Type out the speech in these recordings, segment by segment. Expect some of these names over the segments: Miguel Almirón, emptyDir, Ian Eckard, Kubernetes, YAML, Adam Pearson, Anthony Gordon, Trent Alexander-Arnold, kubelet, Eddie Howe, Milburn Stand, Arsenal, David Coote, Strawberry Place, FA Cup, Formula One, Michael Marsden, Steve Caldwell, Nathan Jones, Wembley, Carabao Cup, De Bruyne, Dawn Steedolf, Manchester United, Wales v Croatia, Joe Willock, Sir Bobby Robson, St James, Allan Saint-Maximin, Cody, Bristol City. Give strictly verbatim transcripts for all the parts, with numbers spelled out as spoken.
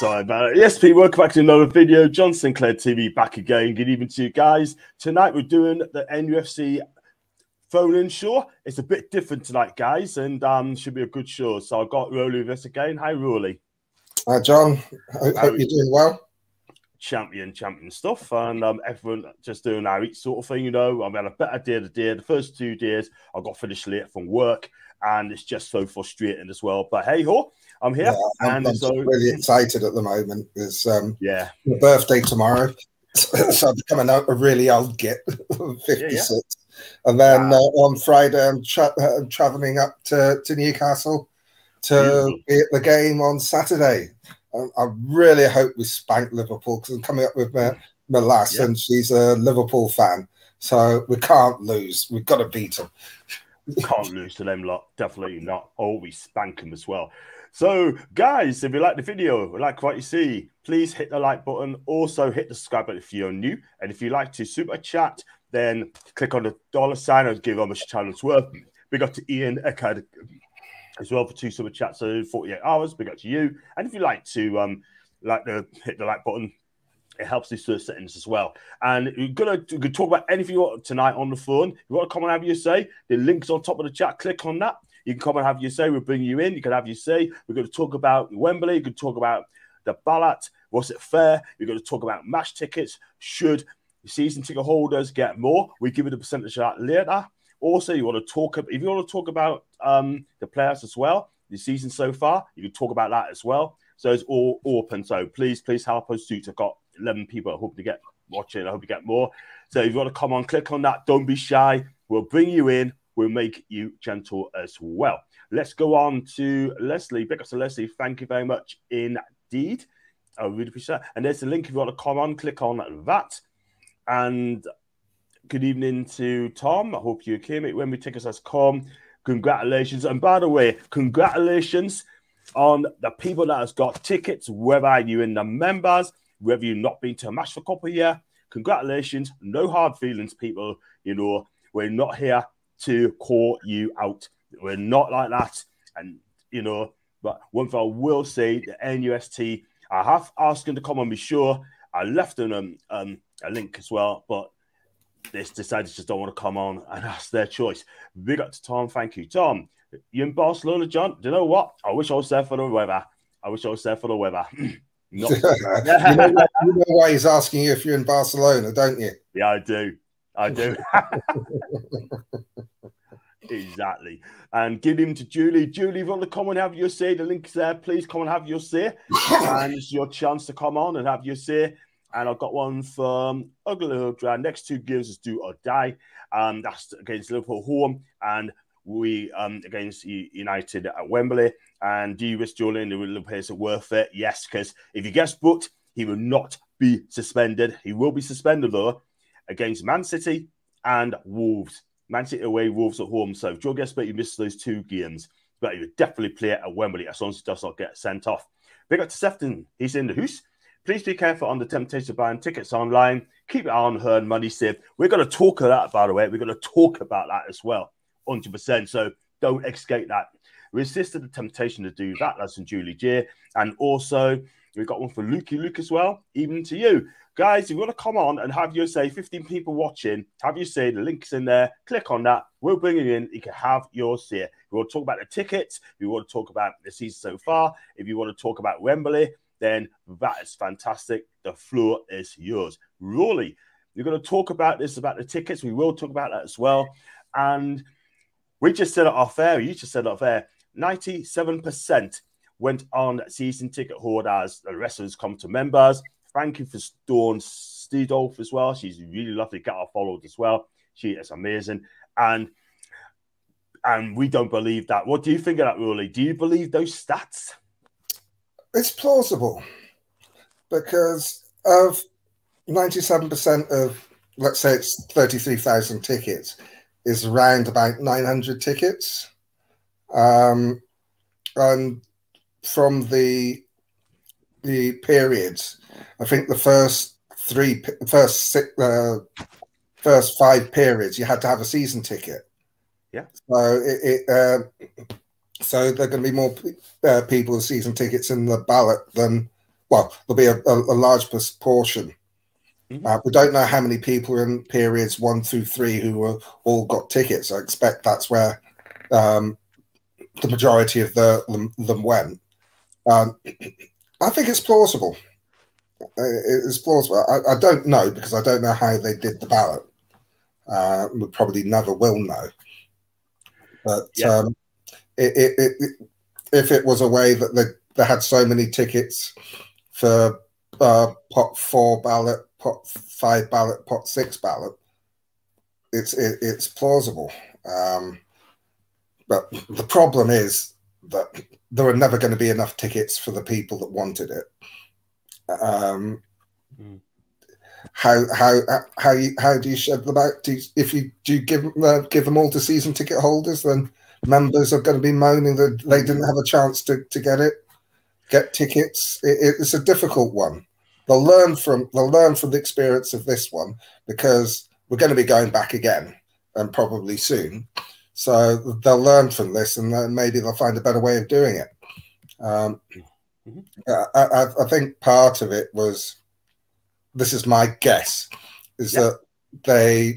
Sorry about it. Yes, people, welcome back to another video. John Sinclair T V back again. Good evening to you guys. Tonight we're doing the N U F C phone-in show. It's a bit different tonight, guys, and um, should be a good show. So I've got Rolly with us again. Hi, Rolly. Hi, John. I hope you're doing well. Champion, champion stuff, and um, everyone just doing our each sort of thing, you know. I've had a better day today. The first two days I got finished late from work, and it's just so frustrating as well. But hey ho, I'm here, yeah, I'm, and I'm so really excited at the moment. There's um, yeah, my birthday tomorrow, so I'm becoming a really old git, fifty-six, yeah, yeah. And then wow. uh, on Friday I'm, tra I'm traveling up to, to Newcastle to Beautiful. be at the game on Saturday. I really hope we spank Liverpool, because I'm coming up with my, my lass, yeah, and she's a Liverpool fan. So we can't lose. We've got to beat them. Can't lose to them lot. Definitely not. Always spank them as well. So, guys, if you like the video, like what you see, please hit the like button. Also, hit the subscribe button if you're new. And if you like to super chat, then click on the dollar sign and give how much channel's worth. Big up to Ian Eckard as well for two super chats over forty-eight hours. Big up to you. And if you like to um, like the hit the like button, it helps these sort of settings as well. And you're going to talk about anything you want tonight on the phone. If you want to come and have your say, the link's on top of the chat. Click on that. You can come and have your say. We'll bring you in. You can have your say. We're going to talk about Wembley. You can talk about the ballot. Was it fair? You're going to talk about match tickets. Should season ticket holders get more? We give it a percentage of that later. Also, you want to talk about, if you want to talk about um, the players as well, the season so far, you can talk about that as well. So it's all open. So please, please help us. I've got eleven people. I hope to get watching. I hope you get more. So if you want to come on, click on that. Don't be shy. We'll bring you in. We'll make you gentle as well. Let's go on to Leslie. Big up to Leslie. Thank you very much indeed. I really appreciate it. And there's the link if you want to come on. Click on that. And good evening to Tom. I hope you're okay, mate. Wembley tickets has come. Congratulations. And by the way, congratulations on the people that has got tickets, whether you're in the members, whether you've not been to a match for a couple of years. Congratulations. No hard feelings, people. You know, we're not here to call you out. We're not like that. And, you know, but one thing I will say, the N U S T, I have asked them to come on, be sure. I left them um, um, a link as well, but they decided just don't want to come on, and that's their choice. Big up to Tom. Thank you, Tom. You in Barcelona, John? Do you know what? I wish I was there for the weather. I wish I was there for the weather. Not you, know, you know why he's asking you if you're in Barcelona, don't you? Yeah, I do. I do. Exactly. And give him to Julie. Julie, if you want to come and have your say, the link's there. Please come and have your say. And it's your chance to come on and have your say. And I've got one from Ugly. Next two games is do or die. Um, that's against Liverpool home, and we um against United at Wembley. And do you risk Julian the Liverpool is worth it? Yes, because if he gets booked, he will not be suspended. He will be suspended though against Man City and Wolves. Man City away, Wolves at home. So if Joe gets booked, you miss those two games. But he would definitely play at Wembley as long as he does not get sent off. Big up to Sefton. He's in the house. Please be careful on the temptation of buying tickets online. Keep it on her and money safe. We're going to talk about that, by the way. We're going to talk about that as well, one hundred percent. So don't escape that. Resisted the temptation to do that. That's in Julie J. And also, we've got one for Lukey Luke as well. Even to you. Guys, if you want to come on and have your say, fifteen people watching, have your say. The link's in there. Click on that. We'll bring it in. You can have your say. If you want to talk about the tickets, if you want to talk about the season so far, if you want to talk about Wembley, then that is fantastic. The floor is yours. Rolly, you're going to talk about this, about the tickets. We will talk about that as well. And we just said it off air. You just said it off air. ninety-seven percent went on season ticket holders. The rest of us come to members. Thank you for Dawn Steedolf as well. She's really lovely. Get her followed as well. She is amazing. And, and we don't believe that. What do you think of that, Rolly? Do you believe those stats? It's plausible because of ninety-seven percent of, let's say it's thirty-three thousand tickets, is around about nine hundred tickets. Um, and from the the periods, I think the first three, first, six, uh, first five periods, you had to have a season ticket. Yeah. So it... it uh, So there are going to be more uh, people with season tickets in the ballot than well, there'll be a, a, a large proportion. Mm-hmm. Uh, we don't know how many people in periods one through three who were, all got tickets. I expect that's where um, the majority of the, them, them went. Um, I think it's plausible. It's plausible. I, I don't know, because I don't know how they did the ballot. Uh, we probably never will know. But yeah. um, it, it, it, it, if it was a way that they, they had so many tickets for uh, pot four ballot, pot five ballot, pot six ballot, it's it, it's plausible. Um, but the problem is that there are never going to be enough tickets for the people that wanted it. Um, mm. How how how you, how do you shed them out? Do you, if you do you give uh, give them all to season ticket holders, then members are going to be moaning that they didn't have a chance to to get it, get tickets. It, it's a difficult one. They'll learn from they'll learn from the experience of this one, because we're going to be going back again, and probably soon. So they'll learn from this, and then maybe they'll find a better way of doing it. Um, I, I think part of it was, this is my guess, is yep. that they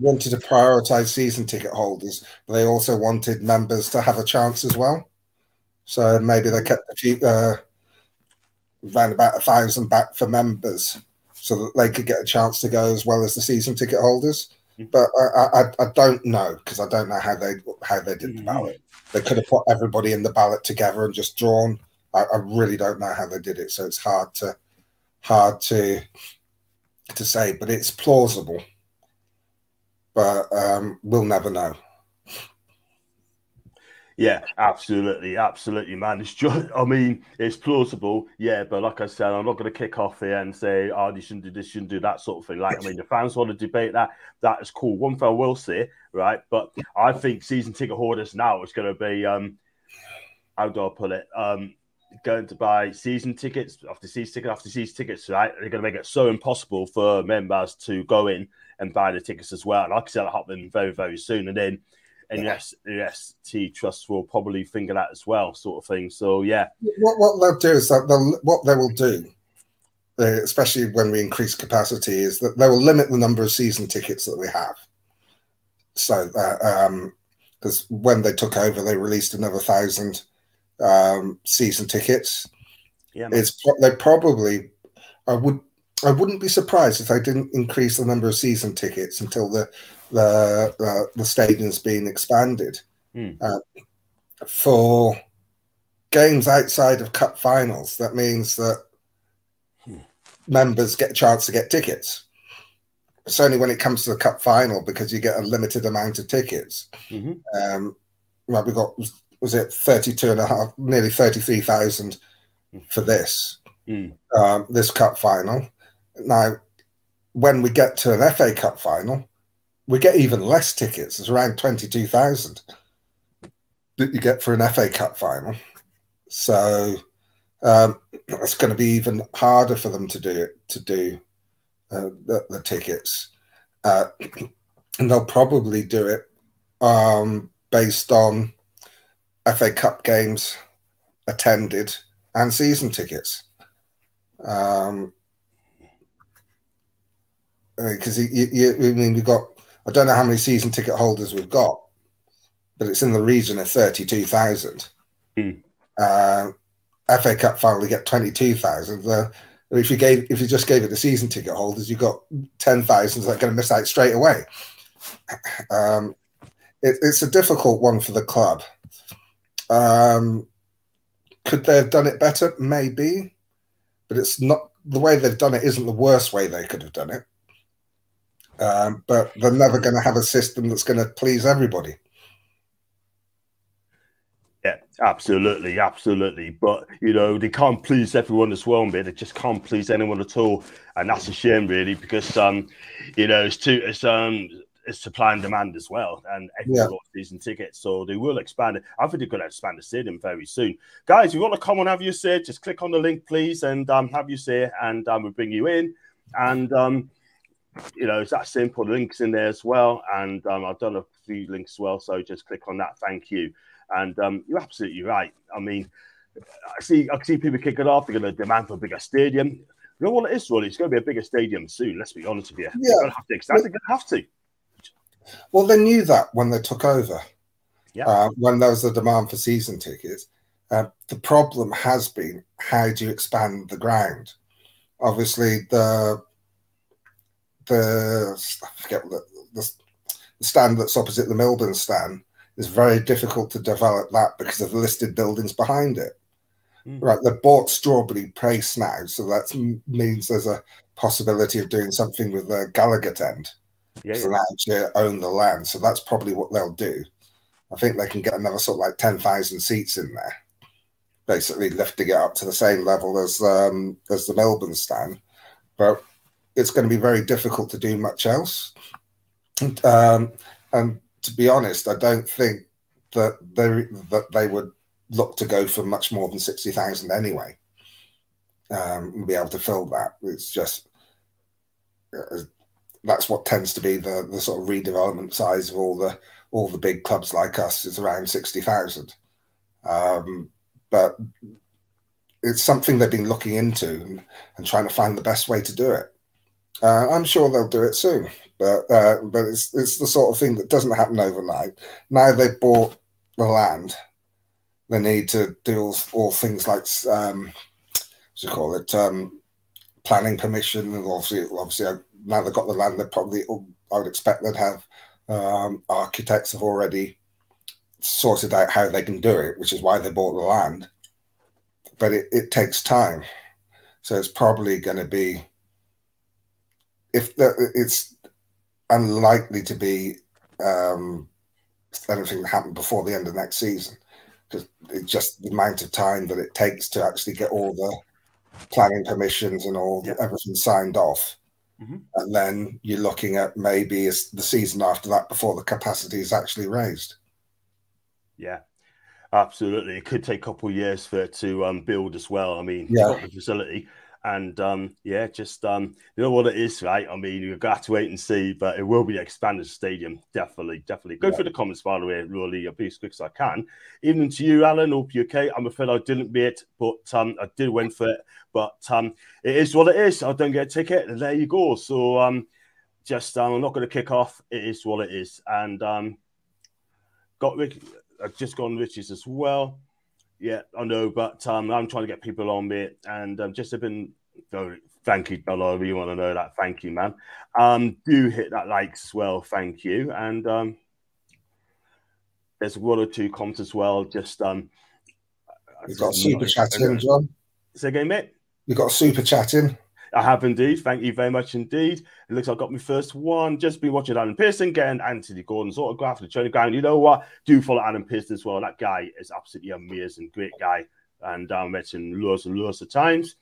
wanted to prioritise season ticket holders, but they also wanted members to have a chance as well. So maybe they kept a few, uh, around about a thousand back for members, so that they could get a chance to go as well as the season ticket holders. Mm-hmm. But I, I, I don't know, because I don't know how they how they did mm-hmm. the ballot. They could have put everybody in the ballot together and just drawn. I, I really don't know how they did it, so it's hard to. Hard to to say, but it's plausible. But um, we'll never know. Yeah, absolutely, absolutely, man. It's just, I mean, it's plausible, yeah. But like I said, I'm not going to kick off here and say, "Oh, you shouldn't do this, shouldn't do that," sort of thing. Like, I mean, the fans want to debate that. That is cool. One thing I will say, right? But I think season ticket holders now is going to be, um, how do I put it? Um, going to buy season tickets after season ticket after season tickets, right? They're going to make it so impossible for members to go in and buy the tickets as well. And I can see that happening very, very soon. And then N U S, yeah. N U S T Trust will probably finger that as well, sort of thing. So, yeah. What, what they'll do is that they'll, what they will do, especially when we increase capacity, is that they will limit the number of season tickets that we have. So, because um, when they took over, they released another thousand um season tickets. Yeah, man. It's they probably I would I wouldn't be surprised if they didn't increase the number of season tickets until the the uh, the stadium's been expanded. Mm. Uh, for games outside of cup finals, that means that mm. members get a chance to get tickets. It's only when it comes to the cup final, because you get a limited amount of tickets. Mm-hmm. Um, well, we got. Was it thirty-two and a half, nearly thirty-three thousand for this mm. um, this cup final? Now, when we get to an F A Cup final, we get even less tickets. It's around twenty-two thousand that you get for an F A Cup final. So um, it's going to be even harder for them to do it to do uh, the, the tickets, uh, and they'll probably do it um, based on F A Cup games attended and season tickets, um, because you, you, I mean, we've got, I don't know how many season ticket holders we've got, but it's in the region of thirty-two thousand. Mm. Uh, F A Cup finally get twenty-two thousand. Uh, if you gave, if you just gave it to season ticket holders, you got ten thousand that are going to miss out straight away. Um, it, it's a difficult one for the club. Um, could they have done it better? Maybe, but it's not the way they've done it. Isn't the worst way they could have done it. Um, but they're never going to have a system that's going to please everybody. Yeah, absolutely, absolutely. But you know, they can't please everyone as well, mate. They just can't please anyone at all, and that's a shame, really, because um, you know, it's too it's um. It's supply and demand as well, and everyone got season tickets, so they will expand it. I think they're going to expand the stadium very soon, guys. If you want to come on, have you say? Just click on the link, please, and um, have you say, and um, we'll bring you in. And um, you know, it's that simple. Links in there as well, and um, I've done a few links as well, so just click on that. Thank you. And um, you're absolutely right. I mean, I see, I see people kicking off. They're going to demand for a bigger stadium. You know what it is, really? It's going to be a bigger stadium soon. Let's be honest with you. Yeah. They're going to have to extend. They're going to have to. Well, they knew that when they took over. Yeah. Uh, when there was a demand for season tickets. Uh, the problem has been, how do you expand the ground? Obviously, the the I forget the, the stand that's opposite the Milburn Stand is very difficult to develop that because of the listed buildings behind it. Mm. Right, they've bought Strawberry Place now, so that means there's a possibility of doing something with the Gallagher end. Yeah, so yeah. They actually own the land, so that's probably what they'll do. I think they can get another sort of like ten thousand seats in there, basically lifting it up to the same level as um, as the Melbourne Stand. But it's going to be very difficult to do much else. Um, and to be honest, I don't think that they, that they would look to go for much more than sixty thousand anyway, um, and be able to fill that. It's just... Uh, that's what tends to be the, the sort of redevelopment size of all the all the big clubs like us, is around sixty thousand. Um, but it's something they've been looking into and, and trying to find the best way to do it. Uh, I'm sure they'll do it soon, but uh, but it's, it's the sort of thing that doesn't happen overnight. Now they've bought the land, they need to do all, all things like, um, what do you call it, um, planning permission, and obviously, obviously now they've got the land, they probably, I would expect they'd have um, architects have already sorted out how they can do it, which is why they bought the land. But it, it takes time. So it's probably going to be, if the, it's unlikely to be um, anything that happened before the end of next season, because it's just the amount of time that it takes to actually get all the planning permissions and all, yeah. everything signed off. Mm-hmm. And then you're looking at maybe it's the season after that before the capacity is actually raised. Yeah, absolutely. It could take a couple of years for it to um, build as well. I mean, yeah. It's got the facility. And um, yeah, just, um, you know what it is, right? I mean, you've got to wait and see, but it will be an expanded stadium. Definitely, definitely. Go yeah. for the comments, by the way, really, I'll be as quick as I can. Evening to you, Alan. Hope you're okay. I'm afraid I didn't be it, but um, I did win for it. But um, it is what it is. I don't get a ticket. And there you go. So um, just, um, I'm not going to kick off. It is what it is. And um, got Rick, I've just gone Richie's as well. Yeah, I know, but um, I'm trying to get people on me, and um, just have been very, thank you, Bella. I really want to know that. Thank you, man. Um, do hit that likes as well. Thank you. And um, there's one or two comments as well. Just um, you've got super chatting, John. Say again, mate. You've got super chatting. I have indeed. Thank you very much indeed. It looks like I got my first one. Just been watching Adam Pearson getting Anthony Gordon's autograph at the training ground. You know what? Do follow Adam Pearson as well. That guy is absolutely amazing. Great guy. And I um, met him loads and loads of times.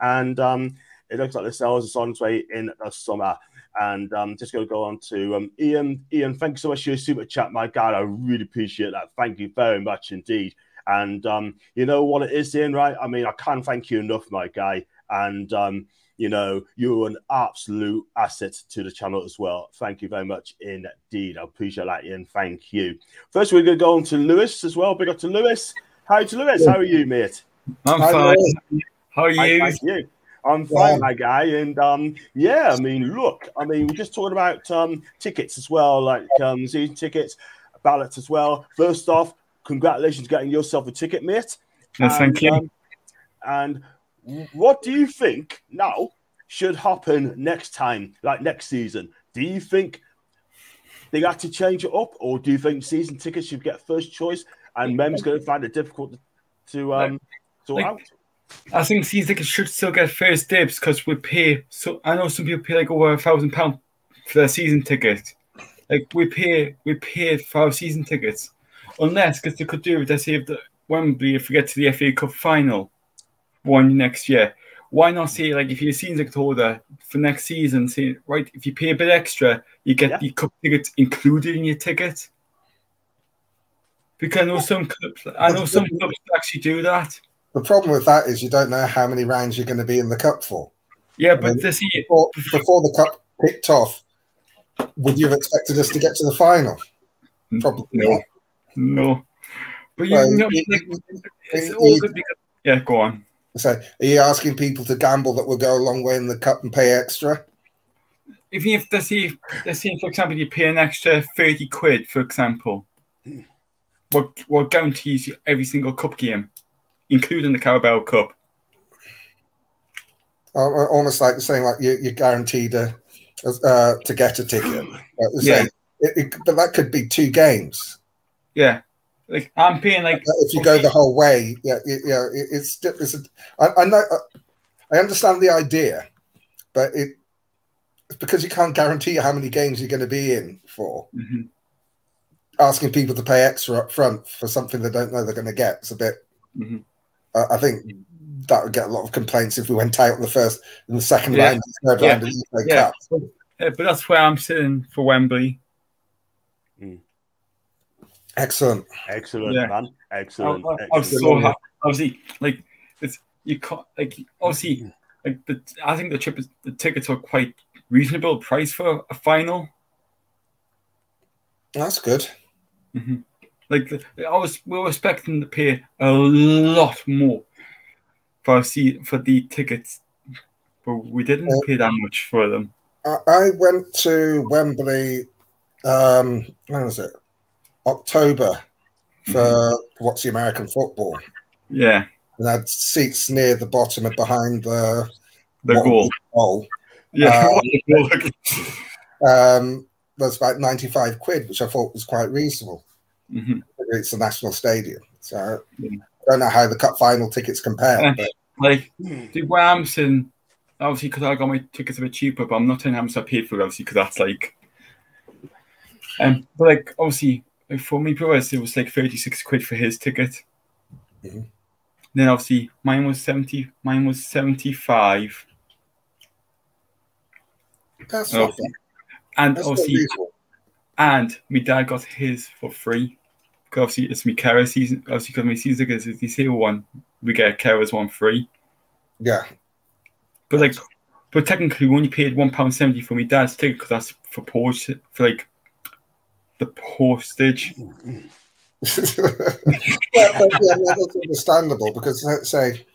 And um, it looks like the sales is on its way in the summer. And I'm um, just going to go on to um, Ian. Ian, thank you so much for your super chat, my guy. I really appreciate that. Thank you very much indeed. And um, you know what it is, Ian, right? I mean, I can't thank you enough, my guy. And... Um, you know, you're an absolute asset to the channel as well. Thank you very much indeed. I appreciate that, Ian. Thank you. First, we're going to go on to Lewis as well. Big up to Lewis. Hi to Lewis. How are you, mate? I'm Hi, fine. Lewis. How are you? Hi, thank you. I'm fine, yeah. my guy. And, um, yeah, I mean, look, I mean, we're just talking about um, tickets as well, like um, season tickets, ballots as well. First off, congratulations getting yourself a ticket, mate. No, and, thank you. Um, and... What do you think now should happen next time, like next season? Do you think they got to change it up, or do you think season tickets should get first choice and Mem's going to find it difficult to um, sort like, out? I think season tickets should still get first dibs because we pay, so I know some people pay like over a thousand pounds for their season ticket. Like we pay, we pay for our season tickets. Unless, because they could do it, they saved Wembley if we get to the F A Cup final. One next year. Why not say, like, if you're a season ticket holder for next season, say, right, if you pay a bit extra, you get yeah. the cup tickets included in your ticket? Because I know some clubs, I know some clubs actually do that. The problem with that is you don't know how many rounds you're going to be in the cup for. Yeah, but I mean, this year... Before, before the cup kicked off, would you have expected us to get to the final? Probably no. not. No. But you, so, you know, it, like, it's it, all good because Yeah, go on. So, are you asking people to gamble that will go a long way in the cup and pay extra? If you let's see, let's see, for example, you pay an extra thirty quid, for example, what what guarantees you every single cup game, including the Carabao Cup? Almost like saying like you, you're guaranteed a, uh, to get a ticket. Yeah. It, it, but that could be two games. Yeah. Like I'm paying like if you go the whole way, yeah, yeah, it, it's it's. A, I, I know, I understand the idea, but it because you can't guarantee how many games you're going to be in for. Mm-hmm. Asking people to pay extra up front for something they don't know they're going to get, it's a bit. Mm-hmm. uh, I think that would get a lot of complaints if we went out on the first and the second yeah. round, the third yeah. round of the E F A yeah. Cup. Yeah, but that's where I'm sitting for Wembley. Mm. Excellent, excellent, yeah. man, excellent. I, I, I was so happy. Obviously, like it's you can't like obviously like the, I think the trip is, the tickets are quite reasonable price for a final. That's good. Mm-hmm. Like the, I was, we were expecting to pay a lot more for see for the tickets, but we didn't uh, pay that much for them. I, I went to Wembley. Um, when was it? October for mm-hmm. what's the American football? Yeah, and had seats near the bottom and behind the the goal. goal. Yeah, um, um, that's about ninety-five quid, which I thought was quite reasonable. Mm-hmm. It's a national stadium, so yeah. I don't know how the cup final tickets compare. Uh, but like the where I'm sitting, obviously because I got my tickets a bit cheaper, but I'm not telling how much I paid for it, obviously because that's like, um, but like obviously. For me, it was like thirty-six quid for his ticket. Mm-hmm. Then obviously mine was seventy. Mine was seventy-five. That's and obviously, and, That's obviously and my dad got his for free. Because obviously it's my carer season. Obviously, because my season is the zero one, we get a carer's one free. Yeah, but that's like, but technically, we only paid one pound seventy for my dad's ticket because that's for Porsche for, for like. The postage. yeah, but, yeah, that's understandable because let's say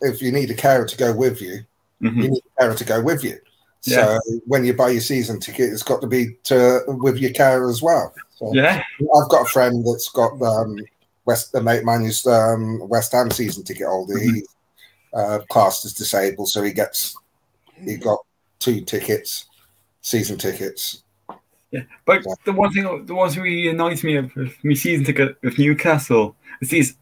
if you need a carer to go with you, mm-hmm. you need a carer to go with you. Yeah. So when you buy your season ticket, it's got to be to with your carer as well. So yeah, I've got a friend that's got um, West, a mate of mine who's um, West Ham season ticket holder. Mm-hmm. He's uh, classed as disabled, so he gets he got two tickets, season tickets. Yeah, but yeah. the one thing the one thing really annoys me of, of my season ticket with Newcastle is these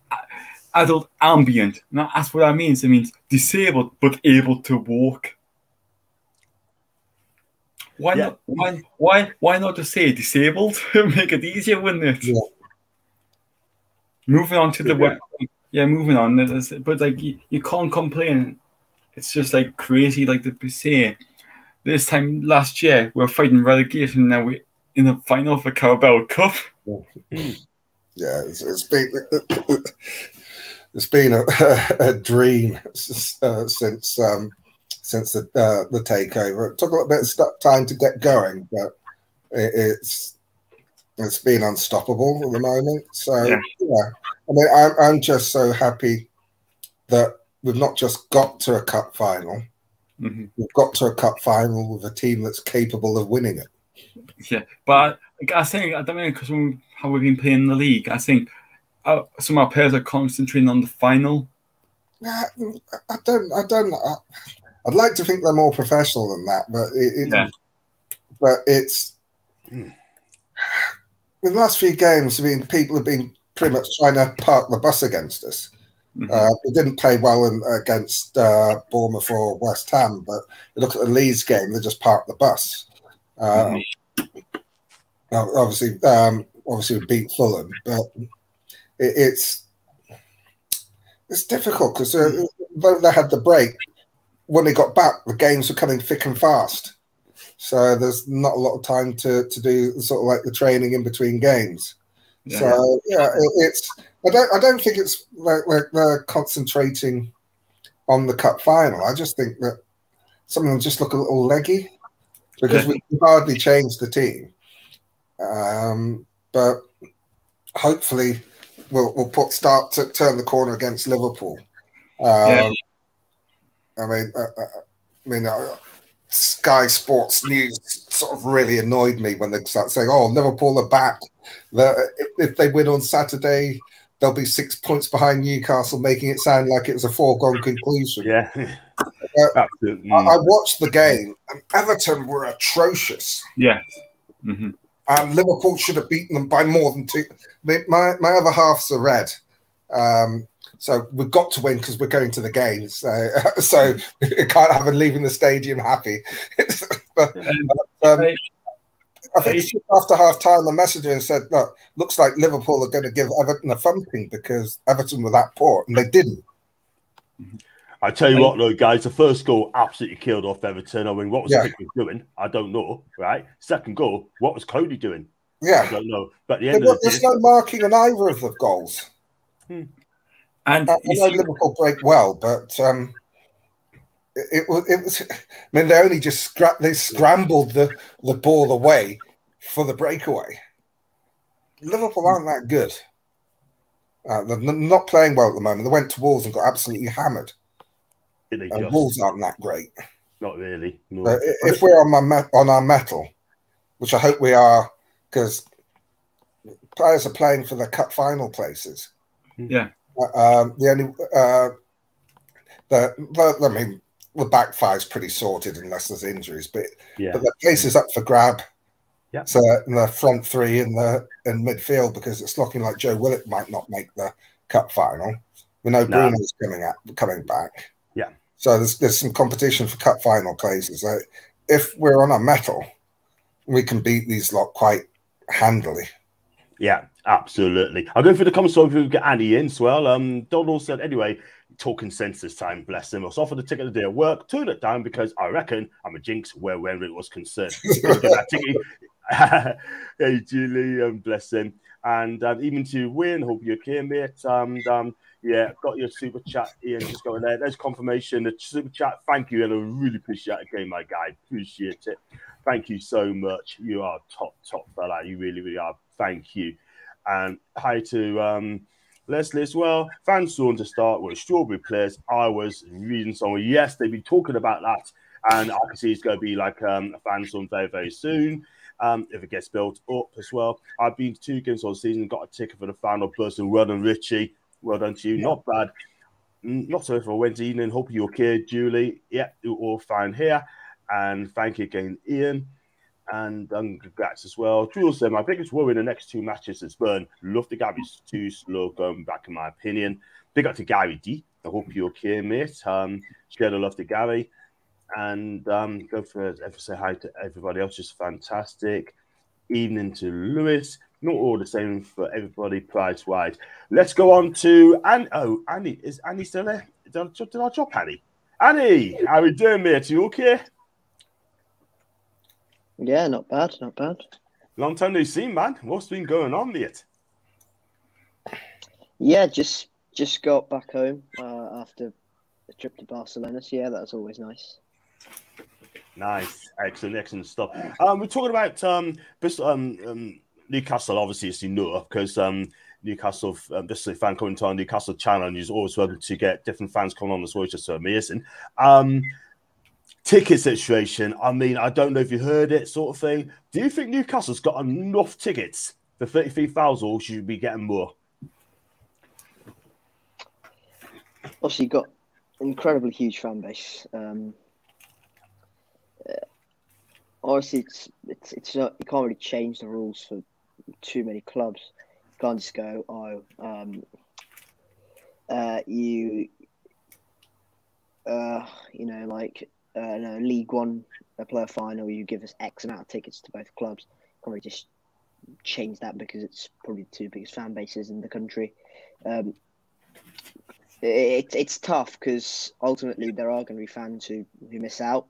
adult ambient. Now that's what that means. It means disabled but able to walk. Why yeah. not? Why, why? Why not just say disabled? Make it easier, wouldn't it? Yeah. Moving on to the yeah. yeah, moving on. But like you, you can't complain. It's just like crazy, like the say. This time last year, we were fighting relegation. Now we're in the final for Carabao Cup. Yeah, it's, it's been it's been a, a dream uh, since um, since the uh, the takeover. It took a little bit of time to get going, but it, it's it's been unstoppable at the moment. So yeah, yeah. I mean, I'm, I'm just so happy that we've not just got to a cup final. Mm-hmm. We've got to a cup final with a team that's capable of winning it. Yeah, but I, I think, I don't know, because how we've been playing in the league, I think uh, some of our players are concentrating on the final. Yeah, I don't, I don't, I, I'd like to think they're more professional than that, but, it, it, yeah. but it's, in the last few games, I mean, people have been pretty much trying to park the bus against us. Mm-hmm. Uh, we didn't play well in, against uh, Bournemouth or West Ham, but you look at the Leeds game, they just parked the bus. Um, mm-hmm. Obviously, um, obviously we beat Fulham, but it, it's it's difficult because uh, though they had the break, when they got back, the games were coming thick and fast, so there's not a lot of time to to do sort of like the training in between games. Yeah. So yeah, it, it's. I don't. I don't think it's like, like they're concentrating on the cup final. I just think that some of them just look a little leggy because yeah. we hardly changed the team. Um, but hopefully, we'll we'll put start to turn the corner against Liverpool. Um, yeah. I mean, I, I mean, I, Sky Sports News sort of really annoyed me when they start saying, "Oh, Liverpool are back. The, if, if they win on Saturday, they'll be six points behind Newcastle," making it sound like it was a foregone conclusion. Yeah, uh, absolutely. I, I watched the game, and Everton were atrocious. Yeah, mm-hmm. And Liverpool should have beaten them by more than two. My my other half's are red. Um, So we've got to win because we're going to the games. So, so it can't happen leaving the stadium happy. But, um, I think after half time, the messenger and said, "Look, looks like Liverpool are going to give Everton a thumping because Everton were that poor," and they didn't. I tell you what, though, guys, the first goal absolutely killed off Everton. I mean, what was yeah. Pickford doing? I don't know, right? Second goal, what was Cody doing? Yeah, I don't know. But at the end, there, of the there's day, no marking on either of the goals. Hmm. And I know Liverpool break well, but um, it, it was. It was. I mean, they only just scra they scrambled the the ball away for the breakaway. Liverpool aren't that good. Uh, they're not playing well at the moment. They went to Wolves and got absolutely hammered. Did they just? And Wolves aren't that great. Not really. No. So if we're on my on our mettle, which I hope we are, because players are playing for the cup final places. Yeah. Um, the only uh, the, the I mean the back five's pretty sorted unless there's injuries, but yeah. but the place is up for grab. Yeah. So in the front three in the in midfield, because it's looking like Joe Willock might not make the cup final. We know nah. Bruno's coming up, coming back. Yeah. So there's there's some competition for cup final places. So if we're on our mettle, we can beat these lot quite handily. Yeah. Absolutely. I'll go through the comments so we can get Annie in as well. Um, Donald said, anyway, talking sense this time, bless him. I was offered a ticket today at work, turned it down because I reckon I'm a jinx where Wembley was concerned. Hey, Julie, um, bless him. And um, even to Wayne, hope you're okay, mate. And um, yeah, got your super chat, Ian, just going there. There's confirmation, the super chat. Thank you, and I really appreciate it again, my guy. Appreciate it. Thank you so much. You are top, top fella. You really, really are. Thank you. And hi to um, Leslie as well. Van Saun to start with strawberry players. I was reading someone. Yes, they've been talking about that. And I can see it's going to be like um, a Van Saun very, very soon. Um, if it gets built up as well. I've been to two games all season. Got a ticket for the final person. Well done, Richie. Well done to you. Yeah. Not bad. Not so for Wednesday evening. Hope you're okay, Julie. Yeah, you're all fine here. And thank you again, Ian. And um, congrats as well. Jules said, my biggest worry in the next two matches is Burn. Love the Gary's too slow going back, in my opinion. Big up to Gary D. I hope you're okay, mate. Um, share the love to Gary. And um, go for ever say hi to everybody else. Just fantastic. Evening to Lewis. Not all the same for everybody price-wise. Let's go on to Annie. Oh, Annie. Is Annie still there? Did I, did I drop Annie? Annie, how are we doing, mate? You okay? Yeah, not bad, not bad. Long time no see, man. What's been going on, mate? Yeah, just just got back home uh, after a trip to Barcelona. So yeah, that's always nice. Nice, excellent, excellent stuff. Um, we're talking about um, Bristol, um, um, Newcastle, obviously, as you know, because um, Newcastle, um, this is a fan coming to our Newcastle channel, and you're always welcome to get different fans coming on as well, which is so amazing. Um, Ticket situation. I mean, I don't know if you heard it, sort of thing. Do you think Newcastle's got enough tickets for thirty-three thousand, or should you be getting more? Obviously, you've got an incredibly huge fan base. Um, honestly, it's, it's, it's not, you can't really change the rules for too many clubs. You can't just go, oh, um, uh, you, uh, you know, like, Uh, no, League One a player final, you give us X amount of tickets to both clubs. Can't really just change that because it's probably the two biggest fan bases in the country. Um, it, it's tough because ultimately there are going to be fans who, who miss out,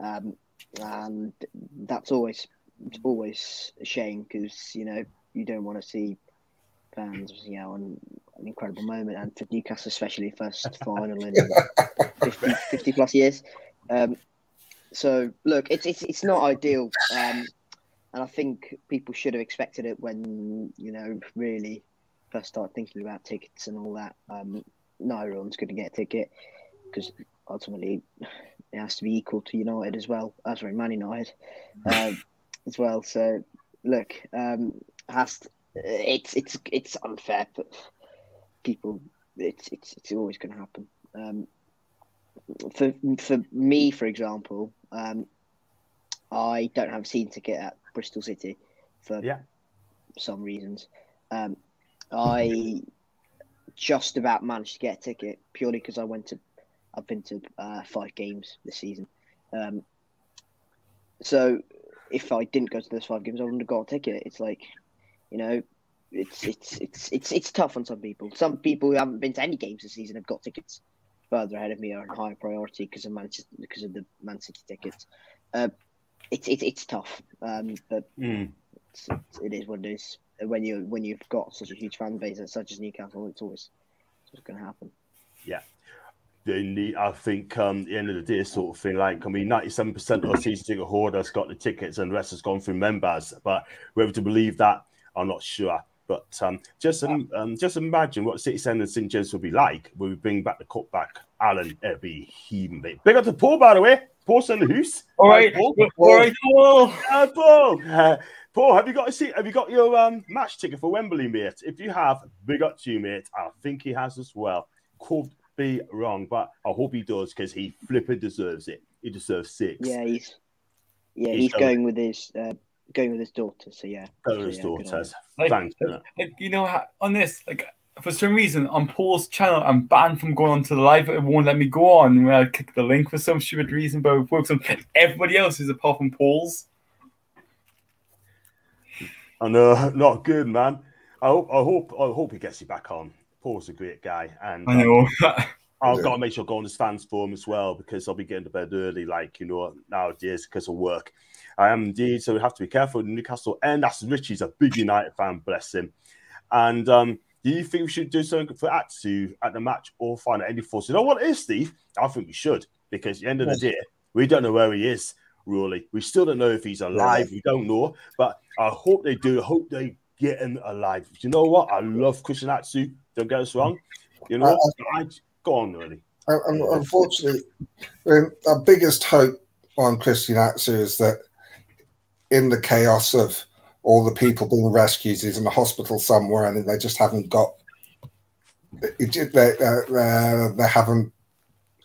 um, and that's always always a shame because you know you don't want to see fans, you know, on an incredible moment, and for Newcastle especially, first final in fifty, fifty plus years. Um, so look, it's it's it's not ideal, um, and I think people should have expected it when you know really first started thinking about tickets and all that. Um, no run's going to get a ticket, because ultimately it has to be equal to United as well, as we're in Man United um, as well. So look, um, has to, it's it's it's unfair, but people, it's it's it's always going to happen. Um, for for me, for example, um, I don't have a season ticket at Bristol City for yeah. some reasons. Um, I just about managed to get a ticket purely because I went to, I've been to uh, five games this season. Um, so if I didn't go to those five games, I wouldn't have got a ticket. It's like, you know, it's it's it's it's it's tough on some people. Some people who haven't been to any games this season have got tickets further ahead of me, are in higher priority because of Manchester, because of the Man City tickets. Uh, it's it's it's tough, um, but mm. it's, it's, it is what it is. When you when you've got such a huge fan base such as Newcastle, it's always, always going to happen. Yeah. The, I think um, at the end of the day, sort of thing, like, I mean, ninety-seven percent of the season ticket holders got the tickets and the rest has gone through members. But whether to believe that, I'm not sure. But um, just um, um, just imagine what City Centre and St James will be like when we bring back the cup back. Alan, it'll be heaving. Big up to Paul, by the way. Paul's in the hoose. All right, Paul. All right, Paul. Uh, Paul. Uh, Paul, have you got a seat? Have you got your um, match ticket for Wembley, mate? If you have, big up to you, mate. I think he has as well. Cool. Be wrong, but I hope he does, because he flipping deserves it. He deserves six. Yeah, he's yeah he's, he's going with his uh, going with his daughter. So yeah, going with his daughter. Like, Thanks for that. Like, you know, on this, like for some reason on Paul's channel, I'm banned from going on to the live. It won't let me go on. Where I click the link for some stupid reason, but it works on everybody else's apart from Paul's. I know, not good, man. I hope, I hope, I hope he gets you back on. Paul's a great guy, and I know. Um, I've got to make sure I go on the stands for him as well, because I'll be getting to bed early, like, you know, nowadays because of work. I am indeed, so we have to be careful in Newcastle. And that's Richie's a big United fan, bless him. And um, do you think we should do something for Atsu at the match or find out any force? You know what it is, Steve? I think we should, because at the end of the day, we don't know where he is, really. We still don't know if he's alive. We don't know, but I hope they do. I hope they get him alive. You know what? I love Christian Atsu. Don't get us wrong. You know, I, I, go on, really. Unfortunately, our biggest hope on Christian Atsu is that in the chaos of all the people being rescued, he's in a hospital somewhere, and they just haven't got they, uh, they haven't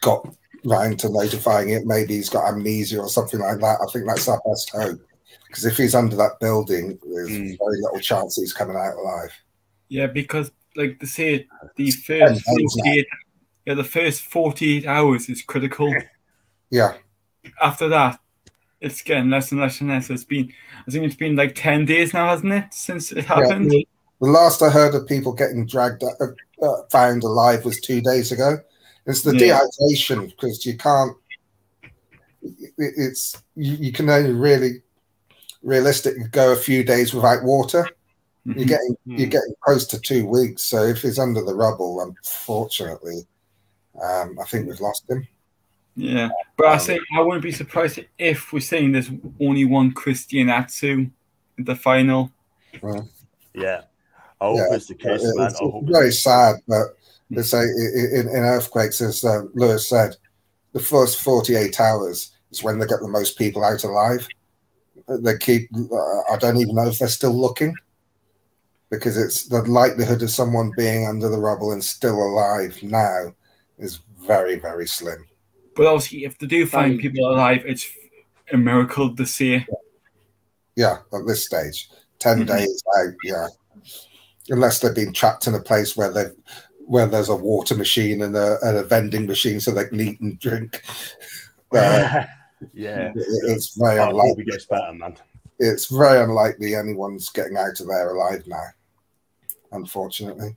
got round to notifying it. Maybe he's got amnesia or something like that. I think that's our best hope, because if he's under that building, there's mm. very little chance he's coming out alive. Yeah, because. Like they say, the first forty-eight, yeah, the first forty-eight hours is critical. Yeah. After that, it's getting less and less and less. It's been, I think it's been like ten days now, hasn't it, since it happened? Yeah. The last I heard of people getting dragged uh, uh, found alive was two days ago. It's the yeah. dehydration, because you can't. It, it's you, you can only really realistically go a few days without water. You're getting mm-hmm. you're getting close to two weeks, so if he's under the rubble, unfortunately, um, I think we've lost him. Yeah, but um, I say I wouldn't be surprised if we're saying there's only one Christian Atsu in the final. Well, yeah, I hope yeah, it's the case. It, man. It's, I hope it's very it's... sad, but let's say in, in earthquakes, as uh, Lewis said, the first forty-eight hours is when they get the most people out alive. They keep. Uh, I don't even know if they're still looking. Because it's the likelihood of someone being under the rubble and still alive now is very, very slim. But obviously, if they do find people alive, it's a miracle this year. Yeah, at this stage, ten mm-hmm. days out, yeah, unless they've been trapped in a place where they where there's a water machine and a, and a vending machine, so they can eat and drink. Uh, yeah, it, it's very oh, unlikely. It gets better, man. It's very unlikely anyone's getting out of there alive now. Unfortunately.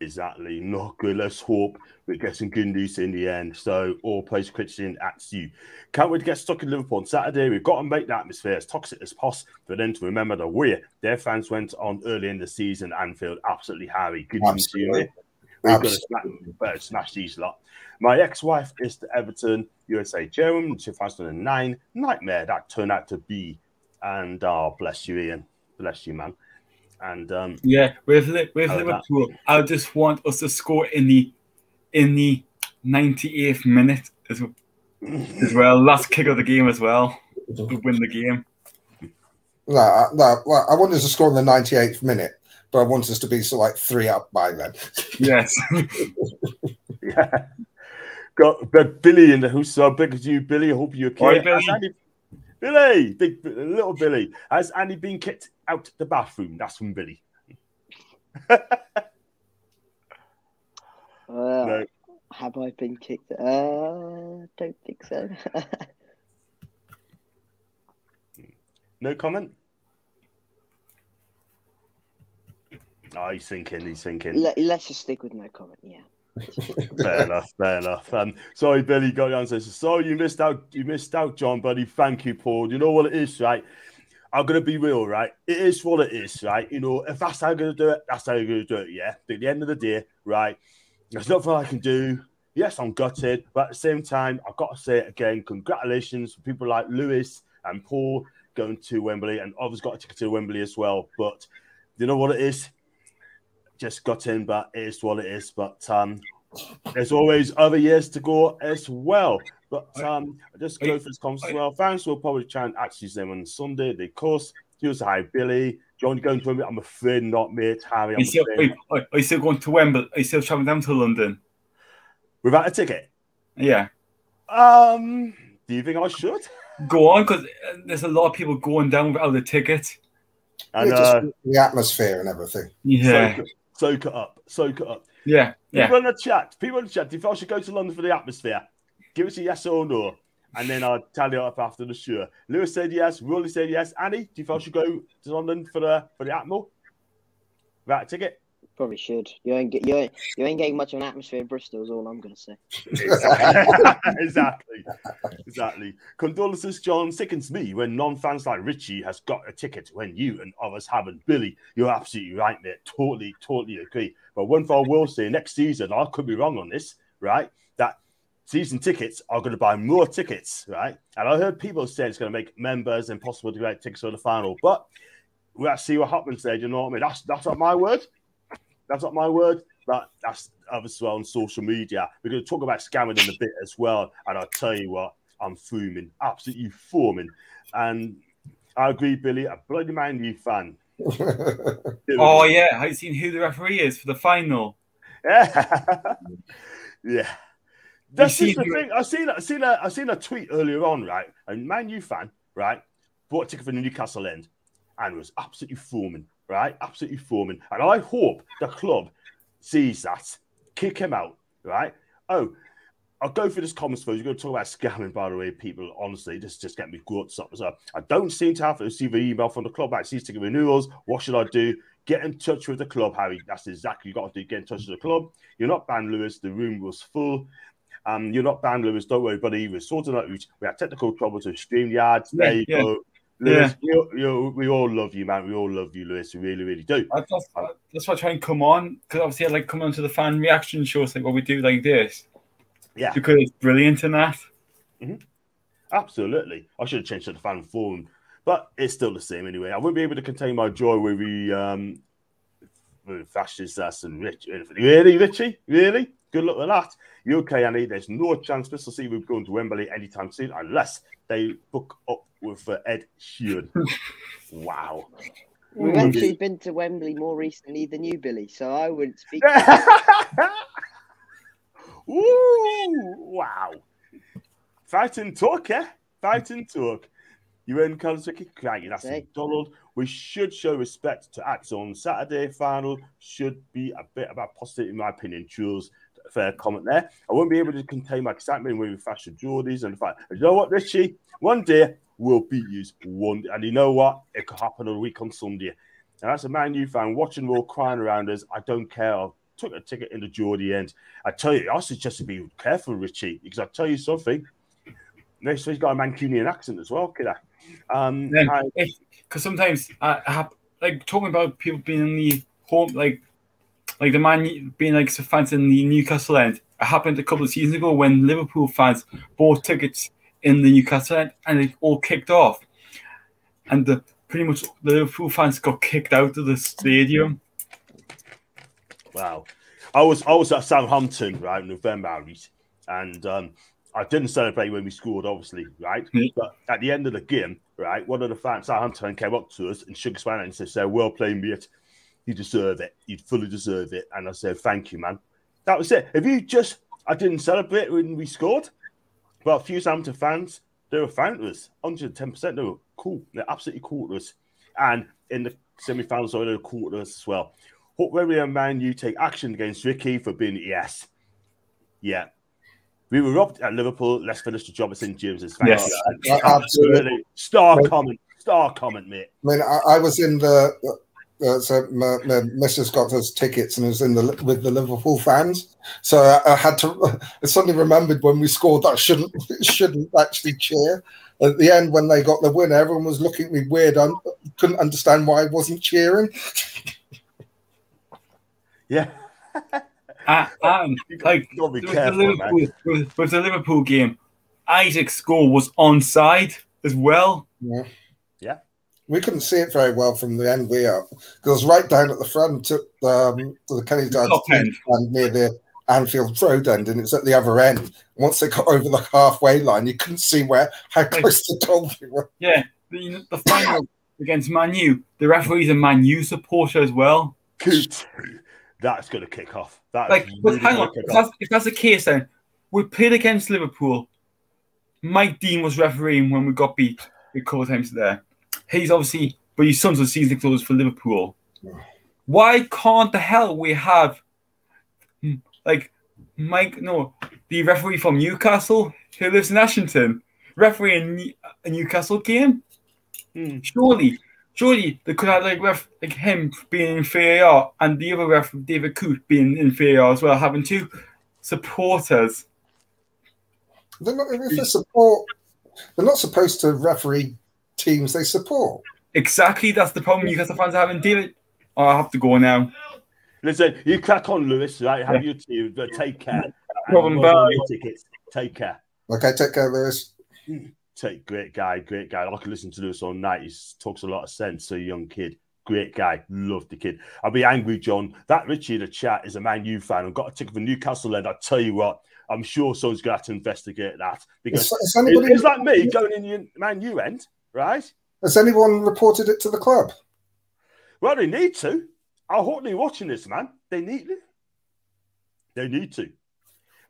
Exactly. Not good. Let's hope we get some good news in the end. So all plays Christian Atsu. Can't wait to get stuck in Liverpool on Saturday. We've got to make the atmosphere as toxic as possible for them to remember the way their fans went on early in the season. Anfield, absolutely Harry. Good news to you. We've got to smash these lot. My ex-wife is the Everton U S A chairman in two thousand nine. Nightmare that turned out to be. And oh, bless you, Ian. Bless you, man. And um, yeah, with with Liverpool, that. I just want us to score in the in the ninety-eighth minute as well, as well. Last kick of the game as well to win the game. No, no, well, I want us to score in the ninety-eighth minute, but I want us to be so like three up by then. Yes. Yeah. Got but Billy in the house. So big as you, Billy. I hope you're okay. Hi, Billy. Andy, Billy, big little Billy. Has Andy been kicked out the bathroom? That's from Billy. uh, no. Have I been kicked? I uh, don't think so. No comment? Oh, he's thinking, he's thinking. Let, let's just stick with no comment, yeah. Fair enough, fair enough. Um, sorry, Billy, got your answer. Sorry, you missed out, you missed out, John, buddy. Thank you, Paul. You know what it is, right? I'm going to be real, right? It is what it is, right? You know, if that's how you're going to do it, that's how you're going to do it, yeah? But at the end of the day, right, there's nothing I can do. Yes, I'm gutted, but at the same time, I've got to say it again, congratulations to people like Lewis and Paul going to Wembley, and others got a ticket to Wembley as well. But you know what it is? Just got in, but it is what it is. But um, there's always other years to go as well. But um, I just go for this conference as well. Fans will probably try and actually see them on Sunday. They course, he was hi, Billy. John, you going to Wembley? I'm afraid not, mate. Harry, I'm are, still, afraid. Are, are you still going to Wembley? Are you still traveling down to London without a ticket? Yeah. Um, do you think I should? Go on, because there's a lot of people going down without the ticket. And uh, just the atmosphere and everything. Yeah. Soak, soak it up. Soak it up. Yeah. yeah. People in the chat. People in the chat. Do you think I should go to London for the atmosphere? Give us a yes or no. And then I'll tally up after the show. Lewis said yes. Rolly said yes. Annie, do you think I should go to London for the for the atmo? That ticket? Probably should. You ain't get you ain't, you ain't getting much of an atmosphere in Bristol is all I'm gonna say. exactly. Exactly. Condolences, John. Sickens me when non-fans like Richie has got a ticket when you and others haven't. Billy, you're absolutely right, mate. Totally, totally agree. But one thing I will say, next season, I could be wrong on this, right? That season tickets are gonna buy more tickets, right? And I heard people say it's gonna make members impossible to get tickets for the final, but we'll have to see what happens there, you know what I mean? That's that's not my word. That's not my word, but that's others well on social media. We're going to talk about scamming in a bit as well. And I'll tell you what, I'm fuming, absolutely fuming. And I agree, Billy, a bloody Man U fan. Oh, yeah. Have you seen who the referee is for the final? Yeah. yeah. That's just the thing. I've seen, I've, seen a, I've seen a tweet earlier on, right? A Man U fan, right, bought a ticket for the Newcastle end and was absolutely fuming. Right, absolutely forming, and I hope the club sees that, kick him out. Right, oh, I'll go through this comments first. You're going to talk about scamming, by the way, people. Honestly, this just getting me guts up. So I don't seem to have to receive an email from the club about season ticket renewals. What should I do? Get in touch with the club, Harry. That's exactly what you got to do. Get in touch with the club. You're not banned, Lewis. The room was full. Um, you're not banned, Lewis. Don't worry, buddy. We're sorting out. We had technical trouble to StreamYards. There yeah, you yeah. go. Lewis, yeah. you, you, we all love you, man. We all love you, Lewis. We really, really do. I just, I, that's why I try and come on, because obviously I like coming on to the fan reaction shows, like what we do like this. Yeah. Because it's brilliant in that. Mm-hmm. Absolutely. I should have changed to the fan forum, but it's still the same anyway. I wouldn't be able to contain my joy with the um, fascist ass and Rich. Really, Richie? Really? Good luck with that. You're okay, Annie. There's no chance Bristol City will be going to Wembley anytime soon unless they book up with uh, Ed Sheeran. Wow. We've mm. actually been to Wembley more recently than you, Billy, so I wouldn't speak to you. Ooh, wow. Fight and talk, eh? Fight and talk. You in colours, Ricky? Craggy, that's McDonald. We should show respect to Axel on Saturday. Final should be a bit about positive, in my opinion. Jules, fair comment there. I won't be able to contain my excitement when we fashion Geordies. And the fact, you know what, Richie? One day we'll beat you. One, and you know what? It could happen a week on Sunday. And as a Man U fan watching, we're all crying around us. I don't care. I took a ticket in the Geordie end. I tell you, I suggest you be careful, Richie, because I tell you something. Next week, he's got a Mancunian accent as well, kiddo. Um, because yeah, sometimes I have like talking about people being in the home, like like the Man being like fans in the Newcastle end. It happened a couple of seasons ago when Liverpool fans bought tickets in the Newcastle end and they all kicked off, and the pretty much the Liverpool fans got kicked out of the stadium. Wow. I was I was at Southampton, right, in November, and um, I didn't celebrate when we scored, obviously, right? Mm. But at the end of the game, right, one of the fans, Southampton, came up to us and shook his hand and said, "Well played, mate. You deserve it. You fully deserve it." And I said, "Thank you, man." That was it. If you just, I didn't celebrate when we scored. Well, a few Southampton fans, they were fans to us, one hundred ten percent. They were cool. They're absolutely cool to us. And in the semi-finals, they were cool to us as well. Hope Wembley and Man U take action against Ricky for being yes. Yeah. We were robbed at Liverpool. Let's finish the job at St James's. Thank yes. You. Absolutely. Star mate, comment. Star comment, mate. I mean, I, I was in the... Uh, so my, my missus got us tickets and was in the with the Liverpool fans. So I, I had to. I suddenly remembered when we scored that I shouldn't shouldn't actually cheer. At the end, when they got the win, everyone was looking at me weird. I couldn't understand why I wasn't cheering. Yeah, I, um, like you gotta be careful, with, the Liverpool, with, with the Liverpool game, Isaac's goal was onside as well. Yeah. We couldn't see it very well from the end way up because right down at the front to, um, to the Kenny Downs and near the Anfield Road end, and it's at the other end. And once they got over the halfway line, you couldn't see where how close to goal they were. Yeah, the, the final against Man U, the referee's a Man U supporter as well. That's going to kick off. That like, really but hang on, if that's, if that's the case, then we played against Liverpool. Mike Dean was refereeing when we got beat a couple of times there. He's obviously, but his son's a season close for Liverpool. Why can't the hell we have, like, Mike, no, the referee from Newcastle who lives in Ashington, referee in a Newcastle game? Hmm. Surely, surely they could have, like, ref, like him being in V A R and the other ref, David Coote, being in V A R as well, having two supporters. They're not, if they support, they're not supposed to referee teams they support. Exactly, that's the problem Newcastle fans are having. David, oh, I have to go now. Listen, you crack on, Lewis, right? Have yeah. your team, take care. Problem about tickets. Take care. Okay, take care, Lewis. Take great guy, great guy. I can listen to Lewis all night. He talks a lot of sense to a young kid. Great guy. Love the kid. I'll be angry, John. That Richie in the chat is a Man U fan. I've got a ticket for Newcastle and I tell you what, I'm sure someone's gonna have to investigate that. Because it's, it's, it's like me going in the Man U end. Right? Has anyone reported it to the club? Well, they need to. I hope they're watching this, man. They need to. They need to.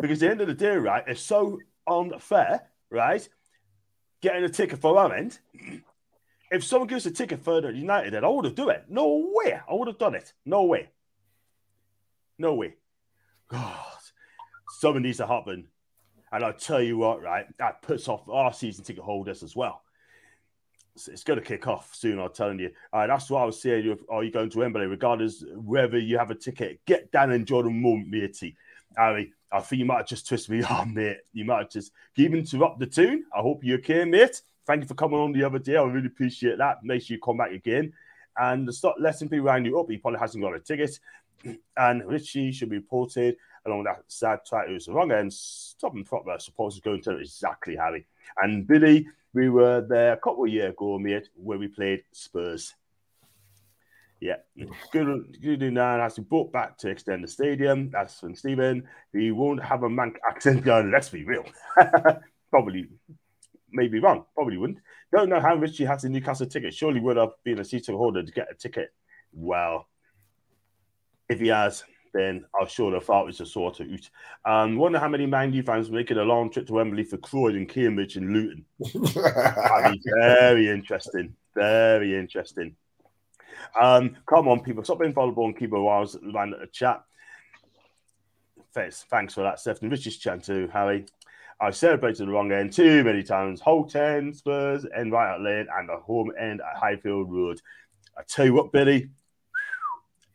Because at the end of the day, right, it's so unfair, right, getting a ticket for our end. If someone gives a ticket for United, then I would have done it. No way. I would have done it. No way. No way. God. Something needs to happen. And I'll tell you what, right, that puts off our season ticket holders as well. It's going to kick off soon, I'm telling you. Uh, that's what I was saying. Are you going to Wembley? Regardless whether you have a ticket, get down and enjoy the moment, matey. I mean, I think you might have just twisted me arm, mate. You might have just given to up the tune. I hope you're okay, mate. Thank you for coming on the other day. I really appreciate that. Make sure you come back again. And start letting people round you up. He probably hasn't got a ticket. And Richie should be reported along that side track. It was the wrong end. Stop and proper supporters going to exactly, Harry. And Billy... We were there a couple of years ago, mate, where we played Spurs. Yeah. Good doing that. Has been brought back to extend the stadium. That's from Stephen. He won't have a Manc accent going, let's be real. Probably, maybe wrong. Probably wouldn't. Don't know how Richie has a Newcastle ticket. Surely would have been a season holder to get a ticket. Well, if he has, then I'm sure the thought was a sort of oot. Um, wonder how many Man U fans were making a long trip to Wembley for Croydon, Cambridge and Luton. That'd be very interesting. Very interesting. Um, come on, people. Stop being vulnerable and keep a while around at the chat. Thanks, thanks for that, Seth. And Richie's chant too, Harry. I celebrated the wrong end too many times. Holt End, Spurs, end right at Lane and the home end at Highfield Road. I tell you what, Billy,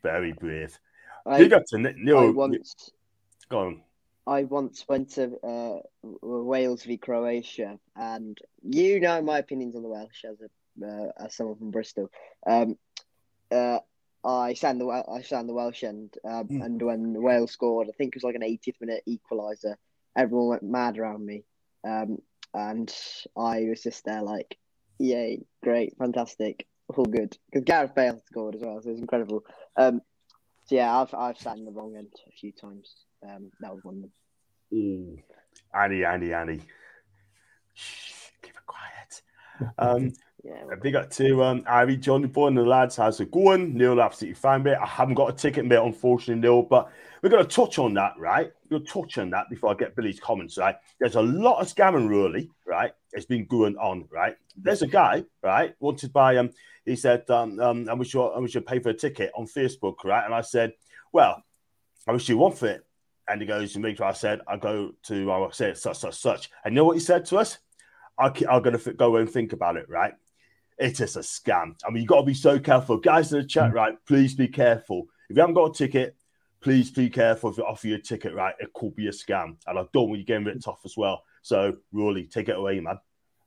very brave. I, got to, no, I once go on. I once went to uh, Wales v Croatia, and you know my opinions on the Welsh as a uh, as someone from Bristol. Um, uh, I sang the I sang the Welsh end, um, mm. and when Wales scored, I think it was like an eightieth minute equaliser. Everyone went mad around me, um, and I was just there like, "Yay, great, fantastic!" all good. Because Gareth Bale scored as well, so it's incredible. Um, so yeah, I've I've sat in the wrong end a few times. Um, that was one of them. Mm. Andy, Andy, Andy. Shh, keep it quiet. Um, yeah, well, big up to um, Ivy, John, Bourne, and the lads. How's it going? Neil, absolutely fine, mate. I haven't got a ticket, mate, unfortunately, Neil, but we're going to touch on that, right? We'll touch on that before I get Billy's comments, right? There's a lot of scamming, really, right? It's been going on, right? There's a guy, right, wanted by, um, he said, um, um, I wish you, I wish you pay for a ticket on Facebook, right? And I said, well, I wish you want for it. And he goes to me, I said, I go to, I will say it, such, such, such. And you know what he said to us? I, I'm going to go and think about it, right? It is a scam. I mean, you've got to be so careful. Guys in the chat, right, please be careful. If you haven't got a ticket, please be careful. If you offer you a ticket, right, it could be a scam. And I don't want you getting ripped off as well. So, Rory, take it away, man.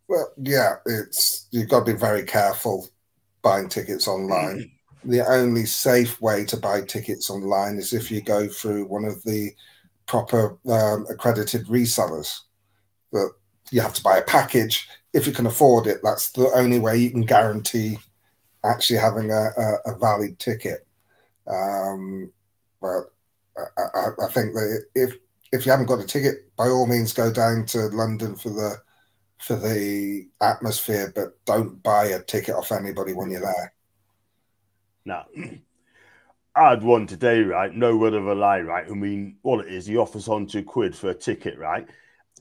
Well, yeah, it's you've got to be very careful buying tickets online. The only safe way to buy tickets online is if you go through one of the proper um, accredited resellers. But you have to buy a package if you can afford it. That's the only way you can guarantee actually having a, a, a valid ticket. Um, but I, I, I think that if if you haven't got a ticket, by all means, go down to London for the for the atmosphere, but don't buy a ticket off anybody when you're there. Now, I had one today, right? No word of a lie, right? I mean, all it is, he offers on two quid for a ticket, right?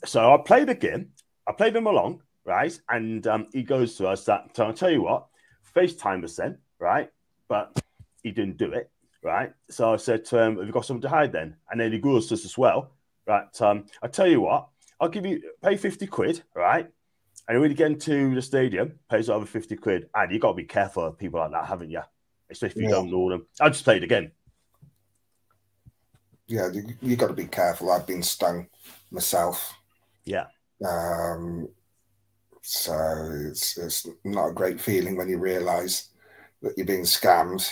So I played a game. I played him along, right? And um, he goes to us that, so I'll tell you what, FaceTime us then, right? But he didn't do it, right? So I said to him, have you got something to hide then? And then he goes to us as well, right? Um, I tell you what, I'll give you, pay fifty quid, right? And when you get into the stadium, pays over fifty quid. And you've got to be careful of people like that, haven't you? Especially if you yeah. don't know them. I just played again. Yeah, you, you got to be careful. I've been stung myself. Yeah. Um, so it's it's not a great feeling when you realise that you're being scammed.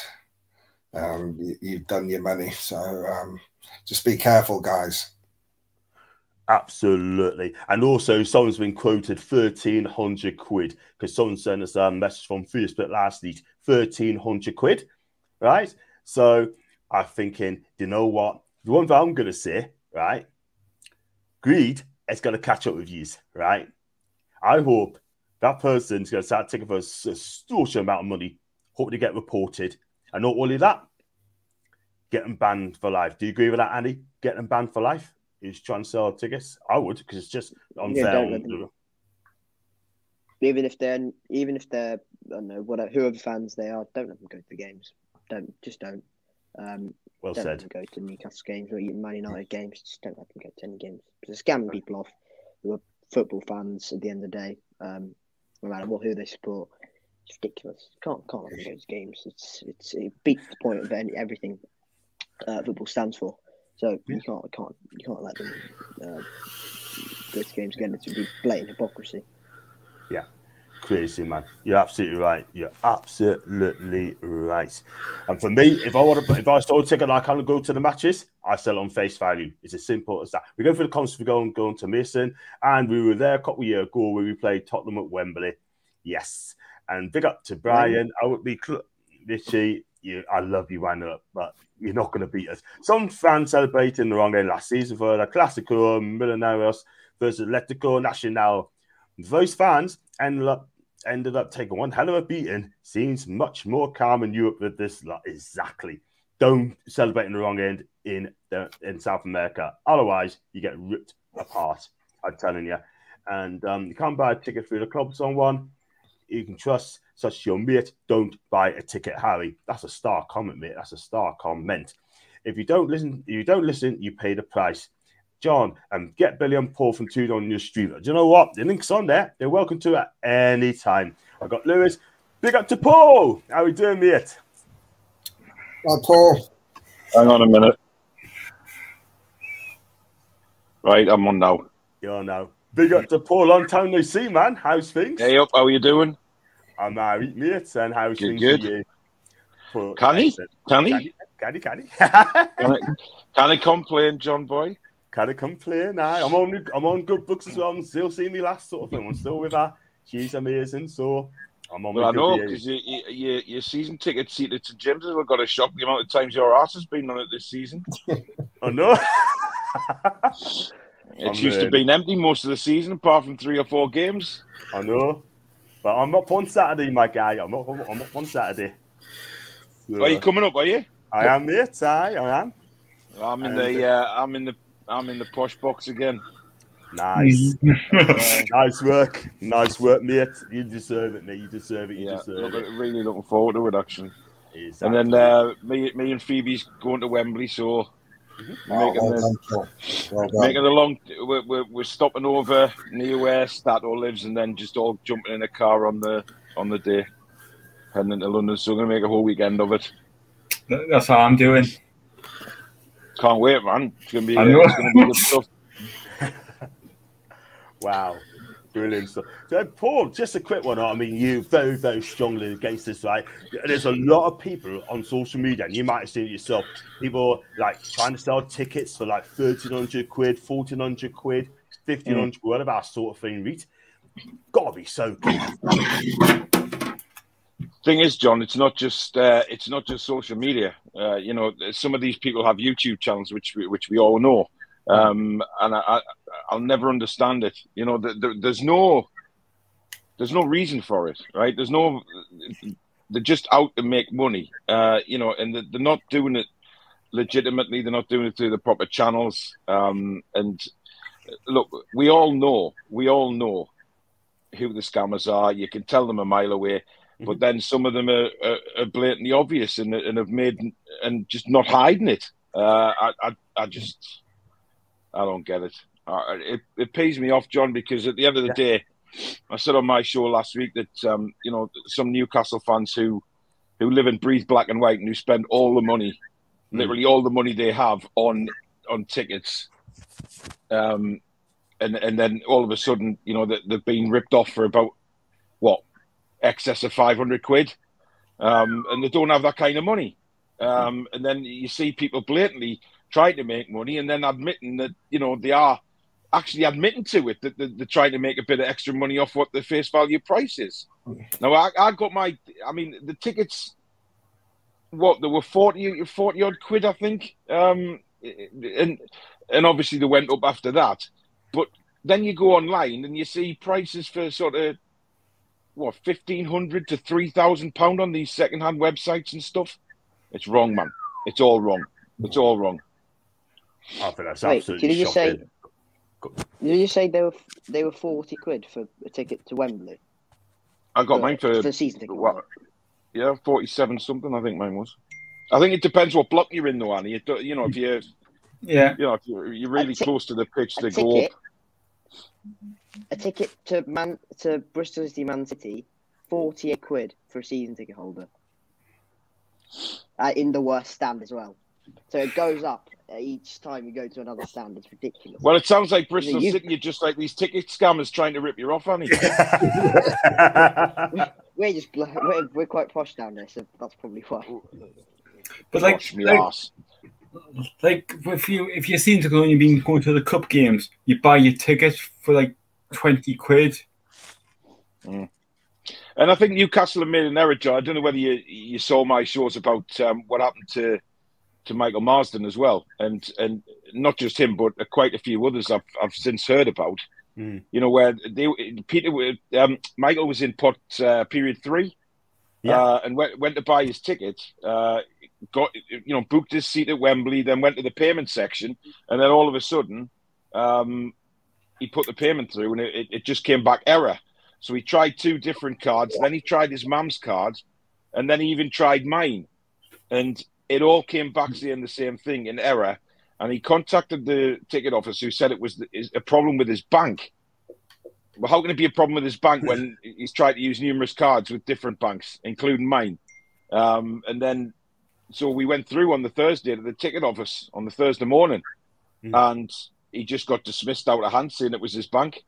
Um, you, you've done your money. So um, just be careful, guys. Absolutely. And also, someone's been quoted thirteen hundred quid because someone sent us a message from Facebook last week, thirteen hundred quid, right? So I'm thinking, you know what? The one thing I'm going to say, right? Greed is going to catch up with you, right? I hope that person's going to start taking for a extortion amount of money, hope they get reported. And not only that, get them banned for life. Do you agree with that, Andy? Get them banned for life? Who's trying to sell tickets? I would, because it's just unfair. Yeah, even if they're, even if they're, I don't know, whatever, whoever fans they are, don't let them go to the games. Don't, just don't. Um, well don't said. Let them go to Newcastle games or even Man United games. Just don't let them go to any games. Because they're scamming people off who are football fans at the end of the day, um, no matter what who they support. It's ridiculous. Can't can't let them go to games. It's it's it beats the point of any, everything uh, football stands for. So you can't, can't, you can't let them uh, go to games again. It's a blatant hypocrisy. Yeah, crazy, man. You're absolutely right. You're absolutely right. And for me, if I want to, if I stole a ticket and I can't go to the matches, I sell on face value. It's as simple as that. We go for the concert. We go and go on to Mason, and we were there a couple of years ago where we played Tottenham at Wembley. Yes, and big up to Brian. I would be Richie. You, I love you, Wanda, but you're not going to beat us. Some fans celebrating the wrong end last season for the Clásico Milaneros versus Atlético Nacional. Those fans ended up ended up taking one hell of a beating. Seems much more calm in Europe than this lot. Exactly. Don't celebrate in the wrong end in the, in South America. Otherwise, you get ripped apart. I'm telling you. And um, you can't buy a ticket through the clubs on one. You can trust such your mate. Don't buy a ticket, Harry. That's a star comment, mate. That's a star comment. If you don't listen, you don't listen, you pay the price. John, um, get Billy and Paul from Tudor on your stream. Do you know what? The link's on there. They're welcome to at any time. I got Lewis. Big up to Paul. How are we doing, mate? Hi, Paul. Hang on a minute. Right, I'm on now. You're on now. Big up to Paul. Long time no see, man. How's things? Hey, up. How are you doing? I'm married, mate. And how's good, things good. You? But, can, he? can he? Can he? Can he? Can he? Can he complain, John boy? Can he complain? Nah, I'm on. I'm on good books as well. I'm still seeing me last sort of thing. I'm still with her. She's amazing. So I'm on well, I know, because you, you, you, your season ticket seat at St James has got a shock the amount of times your arse has been on it this season. I know. It's I'm used in. to being empty most of the season, apart from three or four games. I know. But I'm up on Saturday, my guy. I'm up, I'm up on Saturday. So, are you coming up, are you? I am, mate. I, I am. I'm in, the, uh, I'm, in the, I'm in the posh box again. Nice. uh, nice work. Nice work, mate. You deserve it, mate. You deserve it. You yeah, deserve look, it. Really looking forward to it, actually. Exactly. And then uh, me, me and Phoebe's going to Wembley, so mm-hmm. we're making, oh, well the, well making the long... We're, we're, we're stopping over near where Stato lives and then just all jumping in a car on the on the day, heading into London. So we're going to make a whole weekend of it. That's how I'm doing. Can't wait, man. It's going to be, uh, it's going to be good stuff. Wow, brilliant stuff. So, Paul, just a quick one. I mean, you very, very strongly against this, right? There's a lot of people on social media, and you might have seen it yourself. People like trying to sell tickets for like thirteen hundred quid, fourteen hundred quid, fifteen hundred, mm. whatever that sort of thing. Reach, gotta be so good. Thing is, John, it's not just uh, it's not just social media. Uh, you know, some of these people have YouTube channels, which we, which we all know. Um, and I, I, I'll never understand it. You know, the, the, there's no, there's no reason for it, right? There's no, they're just out to make money, uh, you know, and they're not doing it legitimately. They're not doing it through the proper channels. Um, and look, we all know, we all know who the scammers are. You can tell them a mile away, but then some of them are, are, are blatantly obvious and, and have made and just not hiding it. Uh, I, I, I just. I don't get it. Uh, it. It pays me off, John, because at the end of the yeah. day, I said on my show last week that um, you know, some Newcastle fans who who live and breathe black and white and who spend all the money, mm. literally all the money they have on on tickets, um, and and then all of a sudden, you know, that they've been ripped off for about what excess of five hundred quid, um, and they don't have that kind of money, um, and then you see people blatantly trying to make money and then admitting that, you know, they are actually admitting to it, that they're trying to make a bit of extra money off what the face value price is. Okay. Now, I, I got my, I mean, the tickets, what, they were forty, forty odd quid, I think. Um, and, and obviously they went up after that. But then you go online and you see prices for sort of, what, fifteen hundred to three thousand pounds on these second-hand websites and stuff. It's wrong, man. It's all wrong. It's all wrong. I think that's Wait, absolutely did you shocking. Say, did you say they were they were forty quid for a ticket to Wembley? I got for, mine for, for the season ticket. What, yeah, forty-seven something. I think mine was. I think it depends what block you're in, though, Annie. You, you know, if you're yeah, you know, if you're, you're really close to the pitch, they ticket, go up. A ticket to Man to Bristol City, Man City, forty-eight quid for a season ticket holder. Uh, in the worst stand as well. So it goes up each time you go to another stand. It's ridiculous. Well, it sounds like Bristol you know, you... City are just like these ticket scammers trying to rip you off, aren't you? We're just we're, we're quite posh down there, so that's probably why. But like, like, like if you if you're seen to go and you've been going to the cup games, you buy your ticket for like twenty quid. Mm. And I think Newcastle have made an error, John. I don't know whether you you saw my shows about um, what happened to. to Michael Marsden as well, and and not just him, but quite a few others I've I've since heard about. Mm. You know where they Peter um, Michael was in pot uh, period three, yeah. uh, and went went to buy his ticket. Uh, got you know booked his seat at Wembley, then went to the payment section, and then all of a sudden, um, he put the payment through, and it, it just came back error. So he tried two different cards, yeah. then he tried his mum's card, and then he even tried mine, and. It all came back saying the same thing in error, and he contacted the ticket office who said it was the, is a problem with his bank. Well, how can it be a problem with his bank when he's tried to use numerous cards with different banks, including mine? Um, and then, so we went through on the Thursday to the ticket office on the Thursday morning, mm. and he just got dismissed out of hand saying it was his bank.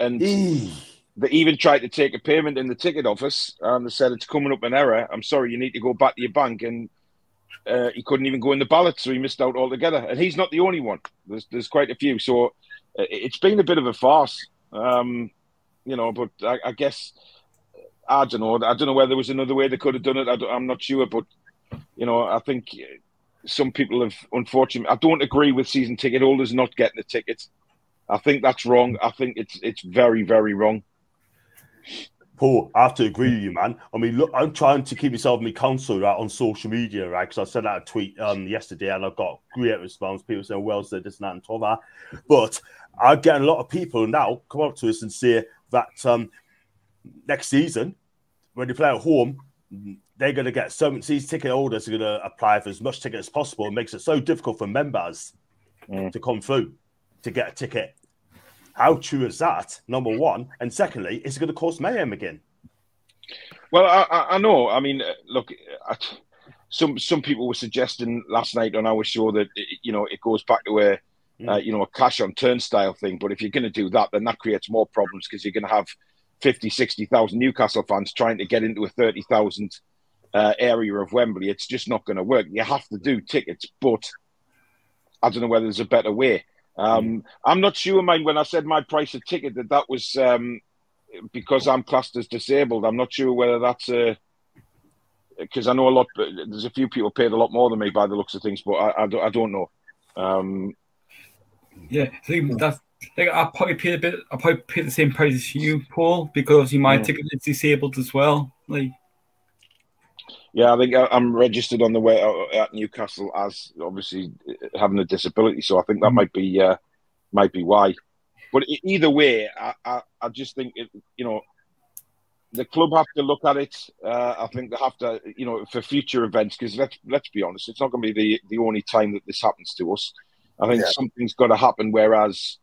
And mm. they even tried to take a payment in the ticket office, and they said, it's coming up an error. I'm sorry, you need to go back to your bank and Uh, he couldn't even go in the ballot, so he missed out altogether. And he's not the only one. There's there's quite a few. So uh, it's been a bit of a farce, um, you know, but I, I guess I don't know. I don't know whether there was another way they could have done it. I I'm not sure, but you know, I think some people have, unfortunately, I don't agree with season ticket holders not getting the tickets. I think that's wrong. I think it's it's very, very wrong. Paul, I have to agree with you, man. I mean, look, I'm trying to keep myself in my counsel, right, on social media, right, because I sent out a tweet um, yesterday and I got great response. People saying, well said, this and that and all that. But I get a lot of people now come up to us and say that um, next season, when they play at home, they're going to get so much, these ticket holders are going to apply for as much ticket as possible. It makes it so difficult for members mm. to come through to get a ticket. How true is that, number one? And secondly, is it going to cause mayhem again? Well, I, I know. I mean, look, I, some some people were suggesting last night on our show that, it, you know, it goes back to a, mm. uh, you know, a cash on turnstile thing. But if you're going to do that, then that creates more problems because you're going to have fifty, sixty thousand Newcastle fans trying to get into a thirty thousand uh, area of Wembley. It's just not going to work. You have to do tickets, but I don't know whether there's a better way. Um, I'm not sure, mate, when I said my price of ticket, that that was um, because I'm classed as disabled. I'm not sure whether that's a... Because I know a lot... There's a few people paid a lot more than me by the looks of things, but I, I, don't, I don't know. Um, yeah, I think that's... Like, I probably paid a bit... I probably paid the same price as you, Paul, because obviously my yeah. ticket is disabled as well. Like, yeah, I think I'm registered on the way at Newcastle as obviously having a disability, so I think that might be uh, might be why. But either way, I, I, I just think it, you know, the club have to look at it. Uh, I think they have to, you know, for future events, because let's let's be honest, it's not going to be the the only time that this happens to us. I think yeah. something's got to happen. Whereas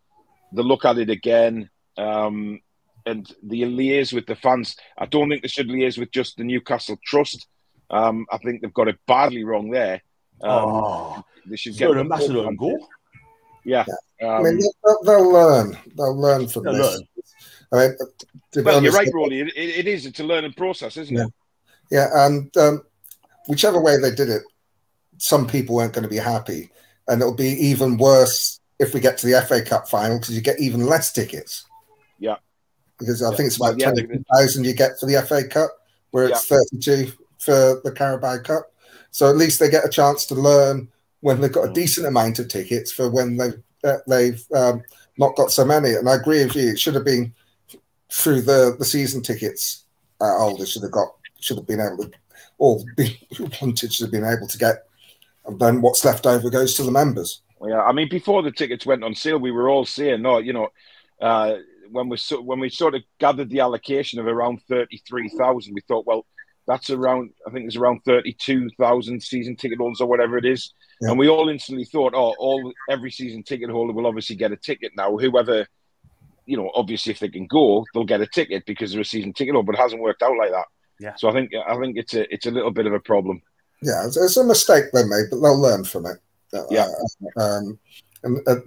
they look at it again. Um, and the liaise with the fans, I don't think they should liaise with just the Newcastle Trust. Um, I think they've got it badly wrong there. Um, oh, they should get a massive own goal. Yeah, yeah. Um, I mean, they'll, they'll learn. They'll learn from they'll this. Learn. I mean, well, honest, you're right, Rolly. It, it is. It's a learning process, isn't yeah. it? Yeah, and um, whichever way they did it, some people weren't going to be happy, and it'll be even worse if we get to the F A Cup final because you get even less tickets. Yeah, because I yeah. think it's about yeah, twenty thousand you get for the F A Cup, where it's yeah. thirty-two. For the Carabao Cup. So at least they get a chance to learn when they've got a decent amount of tickets for when they've, uh, they've um, not got so many. And I agree with you. It should have been through the, the season tickets uh, holders should have got, should have been able to, or who wanted should have been able to get, and then what's left over goes to the members. Yeah, I mean, before the tickets went on sale, we were all saying, no, you know, uh, when, we, when we sort of gathered the allocation of around thirty-three thousand, we thought, well, that's around, I think there's around thirty-two thousand season ticket holders or whatever it is. Yeah. And we all instantly thought, oh, all every season ticket holder will obviously get a ticket now. Whoever, you know, obviously if they can go, they'll get a ticket because they're a season ticket holder, but it hasn't worked out like that. Yeah. So I think I think it's a, it's a little bit of a problem. Yeah, it's, it's a mistake they made, but they'll learn from it. Yeah. Uh, um, and at,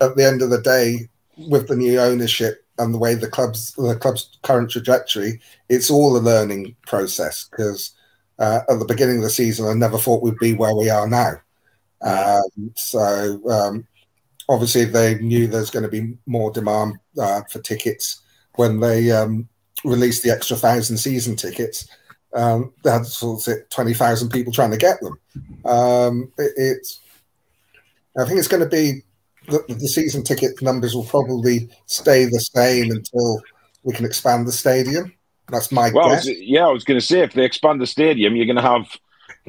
at the end of the day, with the new ownership, and the way the club's the club's current trajectory, it's all a learning process. Because uh, at the beginning of the season, I never thought we'd be where we are now. Um, so um, obviously, they knew there's going to be more demand uh, for tickets when they um, released the extra thousand season tickets. Um, they had sort of twenty thousand people trying to get them. Um, it, it's, I think it's going to be. The, the season ticket numbers will probably stay the same until we can expand the stadium. That's my well, guess. Yeah, I was going to say, if they expand the stadium, you're going to have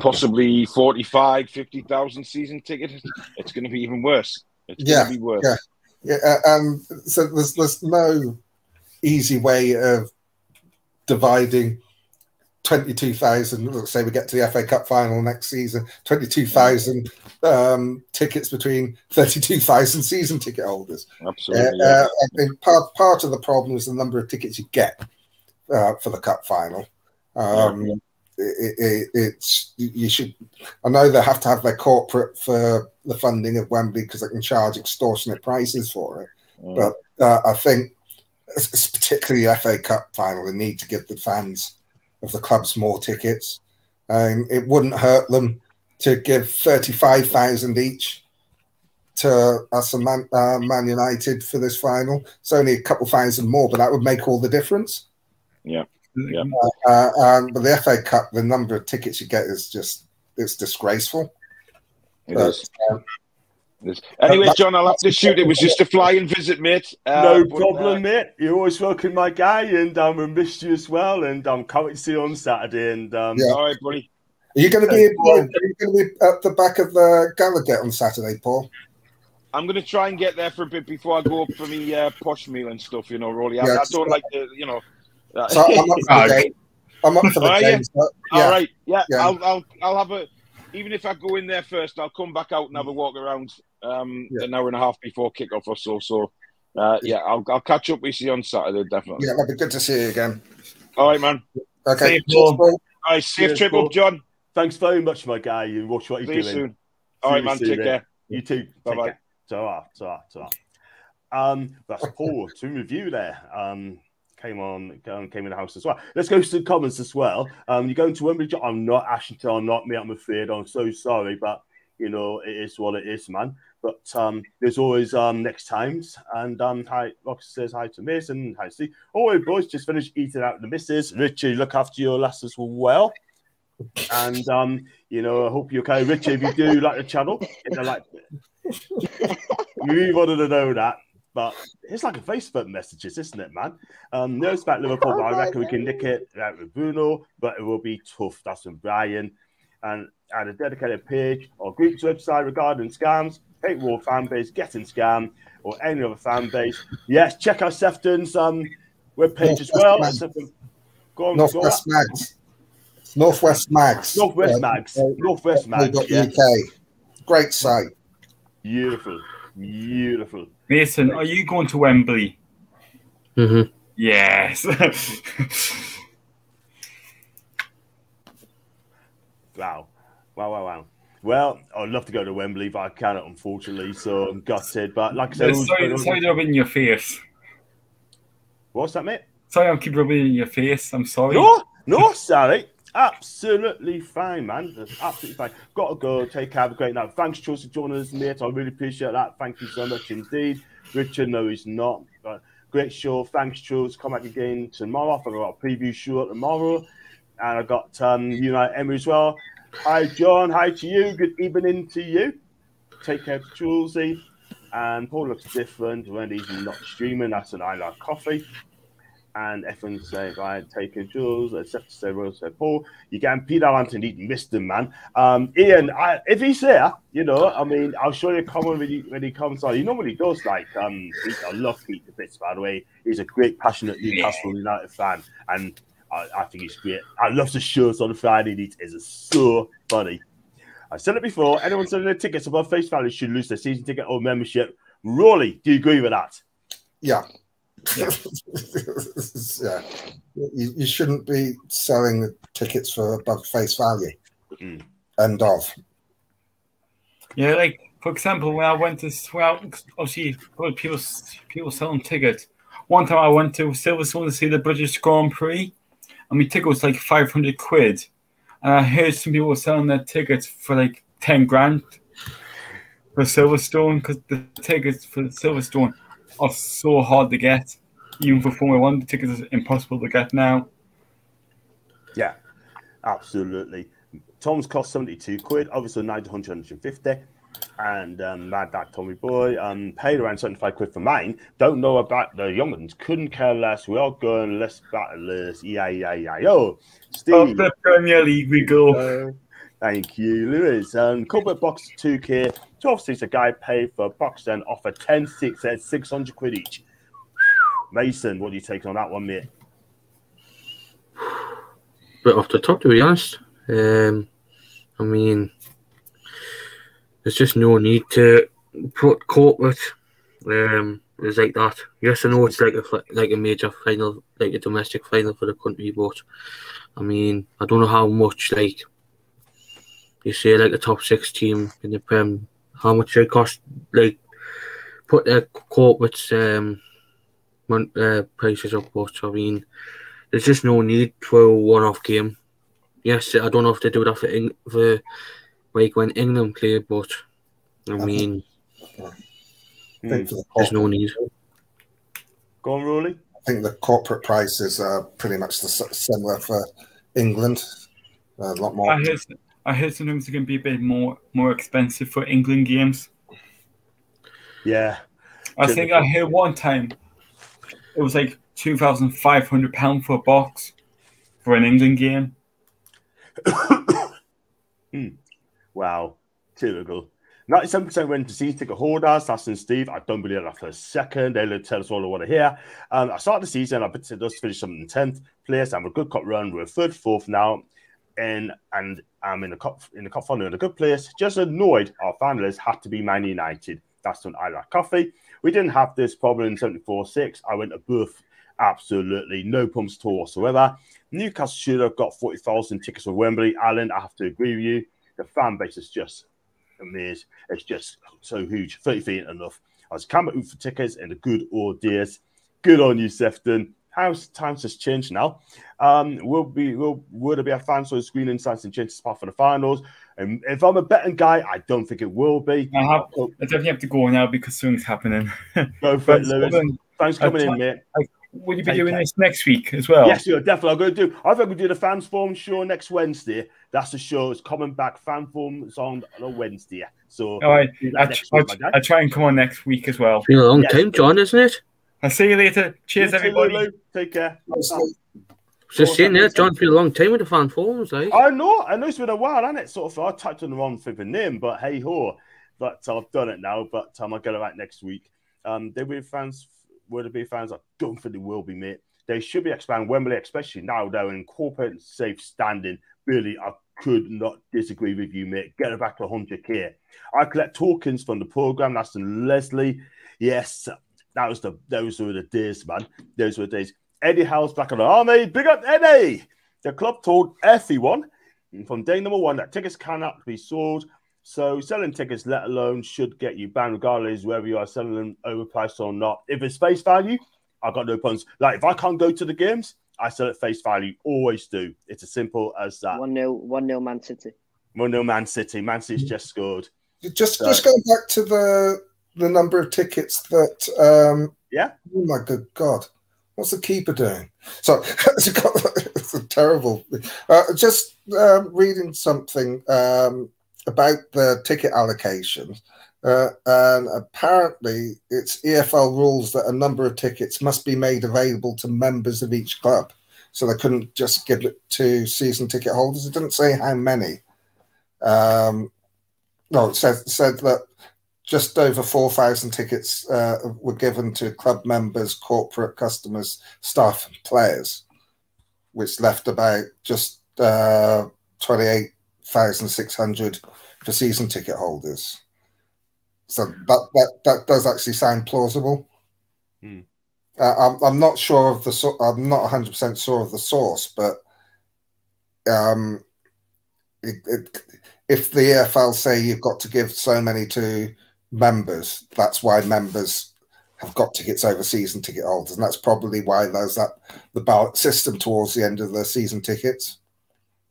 possibly forty-five, fifty thousand season tickets. It's going to be even worse. It's yeah, going to be worse. Yeah, yeah. Uh, um, so there's, there's no easy way of dividing twenty-two thousand, let's say we get to the F A Cup final next season, twenty-two thousand um, tickets between thirty-two thousand season ticket holders. Absolutely. Uh, yeah. I think part, part of the problem is the number of tickets you get uh, for the Cup final. Um, yeah. it, it, it's, you should, I know they have to have their corporate for the funding of Wembley because they can charge extortionate prices for it. Yeah. But uh, I think, it's particularly the F A Cup final, they need to give the fans of the clubs more tickets. Um, it wouldn't hurt them to give thirty-five thousand each to us and Man, uh, Man United for this final. It's only a couple thousand more, but that would make all the difference. Yeah. Yeah. Uh, um, but the F A Cup, the number of tickets you get is just, it's disgraceful. It but, is. Um, it is. Anyway, John, I'll have to shoot. It was just a flying visit, mate. Uh, no but, problem, uh, mate. You're always welcome, my guy, and um, we missed you as well. And um, can't wait to see you on Saturday. And um, yeah. All right, buddy. Are you going to be? Are you going to be at the back of the Gallagher on Saturday, Paul? I'm going to try and get there for a bit before I go up for me uh, posh meal and stuff. You know, Rolly. I, yeah, I don't like the, you know. Uh, so I'm up for the game. I'm up for the game. So, yeah. All right. Yeah. yeah. I'll, I'll, I'll have a. Even if I go in there first, I'll come back out and have a walk around um, yeah. an hour and a half before kickoff or so. So, uh, yeah, I'll, I'll catch up with you on Saturday, definitely. Yeah, it'll be good to see you again. All right, man. Okay. Safe, all right, safe Cheers, trip Paul. up, John. Thanks very much, my guy. You watch what you're doing. See you soon. All right, man. Take care. You too. Bye-bye. Ta-ra, ta-ra, ta-ra. Um, that's Paul to review there. Um, came on, came in the house as well. Let's go to the comments as well. Um, you're going to Wembley. I'm not, Ashington, I'm not me, I'm afraid. I'm so sorry, but you know, it is what it is, man. But um, there's always um, next times. And um, hi, Roxy says hi to Miss and hi to Steve. Oh, hey, boys, just finished eating out the missus. Richie, look after your lass as well. And um, you know, I hope you're okay, Richie. If you do like the channel, you know, like you wanted to know that. But it's like a Facebook messages, isn't it, man? Um, no, it's about Liverpool, but I reckon we can nick it out with Bruno, but it will be tough. That's from Brian. And add a dedicated page or group's website regarding scams, hate war fan base, getting scammed, or any other fan base. Yes, check out Sefton's um webpage as well. Go on, go on. Northwest Mags. Northwest Mags. Um, Northwest Mags. Yeah. U K. Great site. Beautiful. Beautiful. Mason, are you going to Wembley? Mm-hmm. Yes. Wow. Wow, wow, wow. Well, I'd love to go to Wembley, but I cannot, unfortunately, so I'm gutted. But like I said... No, sorry, sorry to rub in your face. What's that, mate? Sorry, I'll keep rubbing in your face. I'm sorry. No, no, sorry. Absolutely fine, man. That's absolutely fine. Got to go. Take care. Have a great night. Thanks, Charles, for joining us, mate. I really appreciate that. Thank you so much indeed. Richard, no, he's not. But great show. Thanks, Charles. Come back again tomorrow. I've got a preview show tomorrow. And I've got um, United Emery as well. Hi, John. Hi to you. Good evening to you. Take care, Charles. And Paul looks different when he's not streaming. That's an I like coffee. And F one say, right, take your jewels, except to say, Rose said, Paul, you can Peter Anthony, missed him, man. Um, Ian, I, if he's there, you know, I mean, I'll show you a comment when he, when he comes on. He normally does like, um, Peter, I love Peter Fitz, by the way. He's a great, passionate Newcastle yeah. United fan, and I, I think he's great. I love the shirts on Friday, it is so funny. I said it before, anyone selling their tickets above face value should lose their season ticket or membership. Rolly, do you agree with that? Yeah. Yeah. Yeah. You, you shouldn't be selling the tickets for above face value. Mm. End of. Yeah, like for example, when I went to well, obviously people people selling tickets. One time I went to Silverstone to see the British Grand Prix, and my ticket was like five hundred quid, and I heard some people were selling their tickets for like ten grand for Silverstone because the tickets for Silverstone are so hard to get. Even for Formula One, the tickets are impossible to get now. Yeah, absolutely. Tom's cost seventy-two quid, obviously nine hundred, one hundred fifty, and um, Mad Dad Tommy Boy um, paid around seventy-five quid for mine. Don't know about the young ones. Couldn't care less. We are going. Let's battle this. Yeah, yeah, yeah. Yo, Steve. Of the Premier League we go. Uh, Thank you, Lewis. Um, corporate box two K, twelve seats. A guy paid for a box and offer ten seats at six hundred quid each. Mason, what do you take on that one, mate? Bit off the top, to be honest. Um, I mean, there's just no need to put corporate um, it's like that. Yes, I know it's like a like a major final, like a domestic final for the country, but I mean, I don't know how much like. You say like a top six team in the Prem, how much it cost? Like put their corporates um uh, prices up. But I mean, there's just no need for a one-off game. Yes, I don't know if they do that for Eng for like when England play, but I mean, I think there's no need. Go on, Rolly. I think the corporate prices are pretty much the similar for England. A lot more. I hear, I hear sometimes they're going to be a bit more more expensive for England games. Yeah, I think I hear one time it was like two thousand five hundred pound for a box for an England game. hmm. Wow, typical. ninety-seven percent went to see to a hold us. That's in Steve. I don't believe that for a second. They'll tell us all I want to hear. Um, I started the season. I bet it does finish up in tenth place. I'm a good cup run. We're third, fourth now, and and I'm in the cup in the cup final in a good place. Just annoyed our finalists had to be Man United. That's when I like coffee. We didn't have this problem in seventy-four six. I went to booth. Absolutely no pumps at all whatsoever. Newcastle should have got forty thousand tickets for Wembley. Alan, I have to agree with you. The fan base is just amazing. It's just so huge. thirty feet ain't enough. I was coming out for tickets and the good old days. Good on you, Sefton. How times has changed now. Um, will be will will there be a fan sort of screen inside St James' apart for the finals? And if I'm a betting guy, I don't think it will be. I, have, I definitely have to go now because something's happening. Go for it, Lewis. Thanks for coming in, mate. I, Will you be Take doing care. This next week as well? Yes, you're definitely. I'm going to do. I think we'll do the Fans Forum show next Wednesday. That's the show. It's coming back. Fan Forum is on Wednesday. So, all right. I'll, tr week, I'll, I'll try and come on next week as well. It's been a long yes. time, John, isn't it? I'll see you later. Cheers, you everybody. Too, Take care. Just saying there, John's been a long time with the Fan Forums. Like. I know. I know it's been a while, hasn't it? Sort of. I typed on the wrong flipping name, but hey ho. But I've done it now. But um, I'll get it right next week. Um, They'll be fans. Will it be fans? I don't think they will be, mate. They should be expanding Wembley, especially now they're in corporate safe standing. Really, I could not disagree with you, mate. Get it back to one hundred K. I collect tokens from the programme. That's in Leslie. Yes, that was the those were the days, man. Those were the days. Eddie Howe's back on the army. Big up, Eddie! The club told everyone from day number one that tickets cannot be sold. So selling tickets, let alone, should get you banned regardless whether you are selling them overpriced or not. If it's face value, I've got no puns. Like, if I can't go to the games, I sell it face value. Always do. It's as simple as that. one nil Man City. one nil Man City. Man City's just scored. Just so. just going back to the the number of tickets that... Um, yeah? Oh, my good God. What's the keeper doing? So it's a terrible... Uh, just uh, reading something... Um, about the ticket allocation, uh, and apparently it's E F L rules that a number of tickets must be made available to members of each club, so they couldn't just give it to season ticket holders. It didn't say how many. Um, no, it said, said that just over four thousand tickets uh, were given to club members, corporate customers, staff and players, which left about just uh, twenty-eight thousand six hundred for season ticket holders. So that that, that does actually sound plausible. Hmm. Uh, I'm I'm not sure of the I'm not one hundred percent sure of the source, but um, it, it, if the E F L say you've got to give so many to members, that's why members have got tickets over season ticket holders, and that's probably why there's that the ballot system towards the end of the season tickets.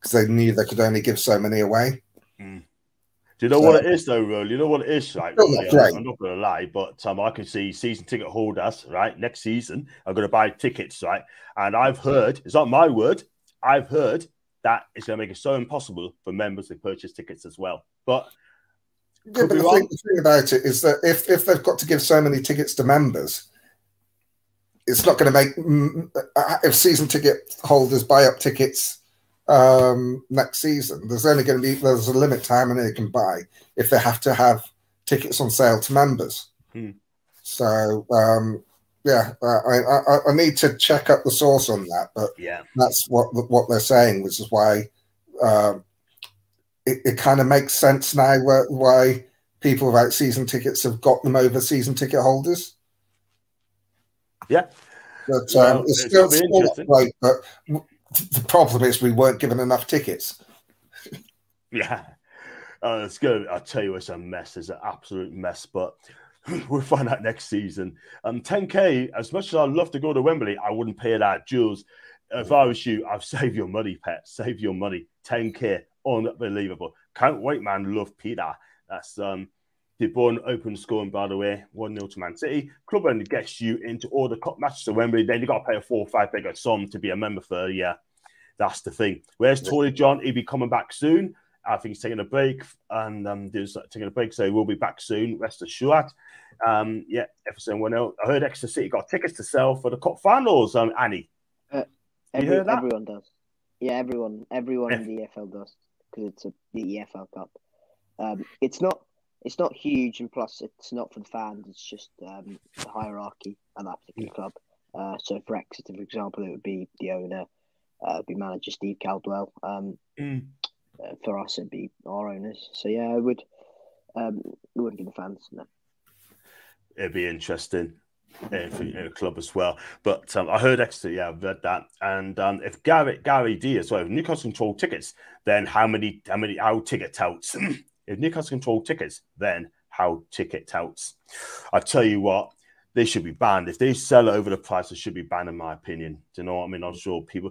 Because they knew they could only give so many away. Mm. Do you know so, what it is, though, Roll? You know what it is, right? Really? Right. I'm not going to lie, but um, I can see season ticket holders, right, next season are going to buy tickets, right? And I've heard, it's not my word, I've heard that it's going to make it so impossible for members to purchase tickets as well. But, yeah, but the, thing, the thing about it is that if, if they've got to give so many tickets to members, it's not going to make... If season ticket holders buy up tickets... Um, next season, there's only going to be there's a limit to how many they can buy if they have to have tickets on sale to members. Hmm. So um, yeah, I, I I need to check up the source on that, but yeah, that's what what they're saying, which is why um, it, it kind of makes sense now where, why people without season tickets have got them over season ticket holders. Yeah, but um, well, it's still, it's still not right, but. The problem is we weren't given enough tickets. Yeah. Uh, it's good. I'll tell you, it's a mess. It's an absolute mess, but we'll find out next season. Um, ten K, as much as I'd love to go to Wembley, I wouldn't pay that. Jules, if I was you, I'd save your money, pet. Save your money. ten K. Unbelievable. Can't wait, man. Love Peter. That's um, De Bruyne open scoring, by the way, one nil to Man City. Club only gets you into all the cup matches at Wembley. Then you've got to pay a four or five bigger sum to be a member for a year. That's the thing. Whereas Tony John, he'll be coming back soon. I think he's taking a break, and um, he's taking a break, so he will be back soon. Rest assured. Um, yeah, Everton one else. I heard Exeter City got tickets to sell for the cup finals. Um, Annie, uh, every, you heard that? Everyone does. Yeah, everyone, everyone F- in the E F L does because it's a, the E F L Cup. Um, it's not, it's not huge, and plus, it's not for the fans. It's just um, the hierarchy at that particular yeah. club. Uh, so for Exeter, for example, it would be the owner, uh, it would be manager Steve Caldwell. Um, mm. Uh, for us, it'd be our owners. So yeah, I would. Um, we wouldn't give the fans. No. It'd be interesting uh, for you know, club as well. But um, I heard Exeter. Yeah, I've read that. And um, if Gary Gary D as well, if Newcastle control tickets, then how many how many how ticket touts? If Newcastle control tickets, then how ticket touts? I tell you what. They should be banned. If they sell over the price, they should be banned, in my opinion. Do you know what I mean? I'm sure people.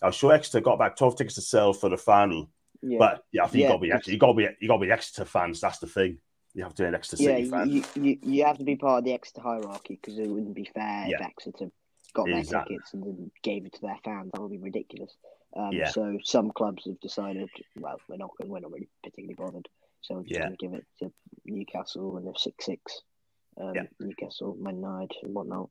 I'm sure Exeter got back twelve tickets to sell for the final. Yeah. But yeah, I think yeah. you gotta be Exeter. You gotta be you gotta be Exeter fans. That's the thing. You have to be an Exeter City yeah, fan. You, you you have to be part of the Exeter hierarchy because it wouldn't be fair yeah. if Exeter got exactly. their tickets and then gave it to their fans. That would be ridiculous. Um, yeah. So some clubs have decided, well, we're not we're not really particularly bothered. So we're just yeah. gonna give it to Newcastle and they're six six. Um, yeah. Newcastle, Man United, and whatnot.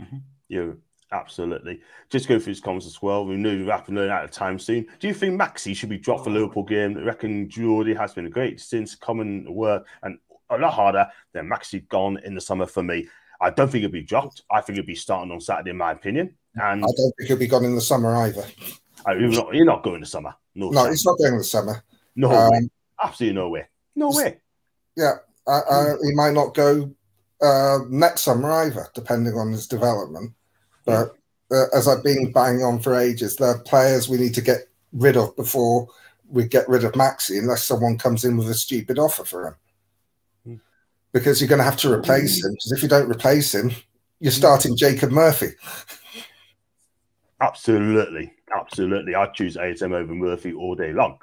Mm-hmm. Yeah. Absolutely. Just go through his comments as well. We know we're wrapping out of time soon. Do you think Maxi should be dropped for Liverpool game? I reckon Jordy has been great since coming to work and a lot harder than Maxi gone in the summer for me. I don't think he'll be dropped. I think he'll be starting on Saturday, in my opinion. And I don't think he'll be gone in the summer either. You're not, you're not going in the summer. No, no he's not going in the summer. No um, way. Absolutely no way. No way. Yeah. Uh, uh, he might not go uh, next summer either, depending on his development. But uh, as I've been banging on for ages, there are players we need to get rid of before we get rid of Maxi, unless someone comes in with a stupid offer for him. Mm. Because you're going to have to replace him. Because if you don't replace him, you're starting Jacob Murphy. Absolutely. Absolutely. I'd choose A S M over Murphy all day long.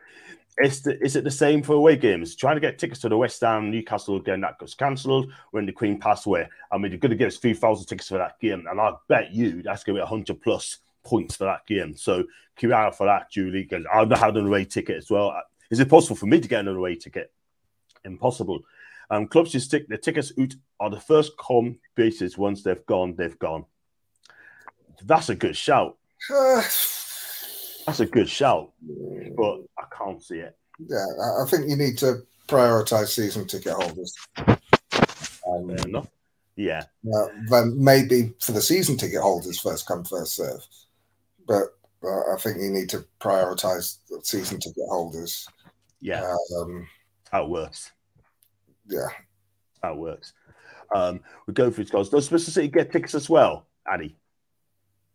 Is, the, is it the same for away games? Trying to get tickets to the West Ham, Newcastle again, that was cancelled when the Queen passed away. I mean, you're going to give us three thousand tickets for that game, and I bet you that's going to be one hundred plus points for that game. So keep out for that, Julie, because I've not had an away ticket as well. Is it possible for me to get an away ticket? Impossible. Um, clubs just stick the tickets out are the first come basis. Once they've gone, they've gone. That's a good shout. That's a good shout, but I can't see it. Yeah, I think you need to prioritise season ticket holders. Um, Fair enough. Yeah. Uh, then maybe for the season ticket holders, first come, first serve. But uh, I think you need to prioritise season ticket holders. Yeah. Um, that works. Yeah. That works. Um, we go through scores. Does Bristol City get tickets as well, Addy?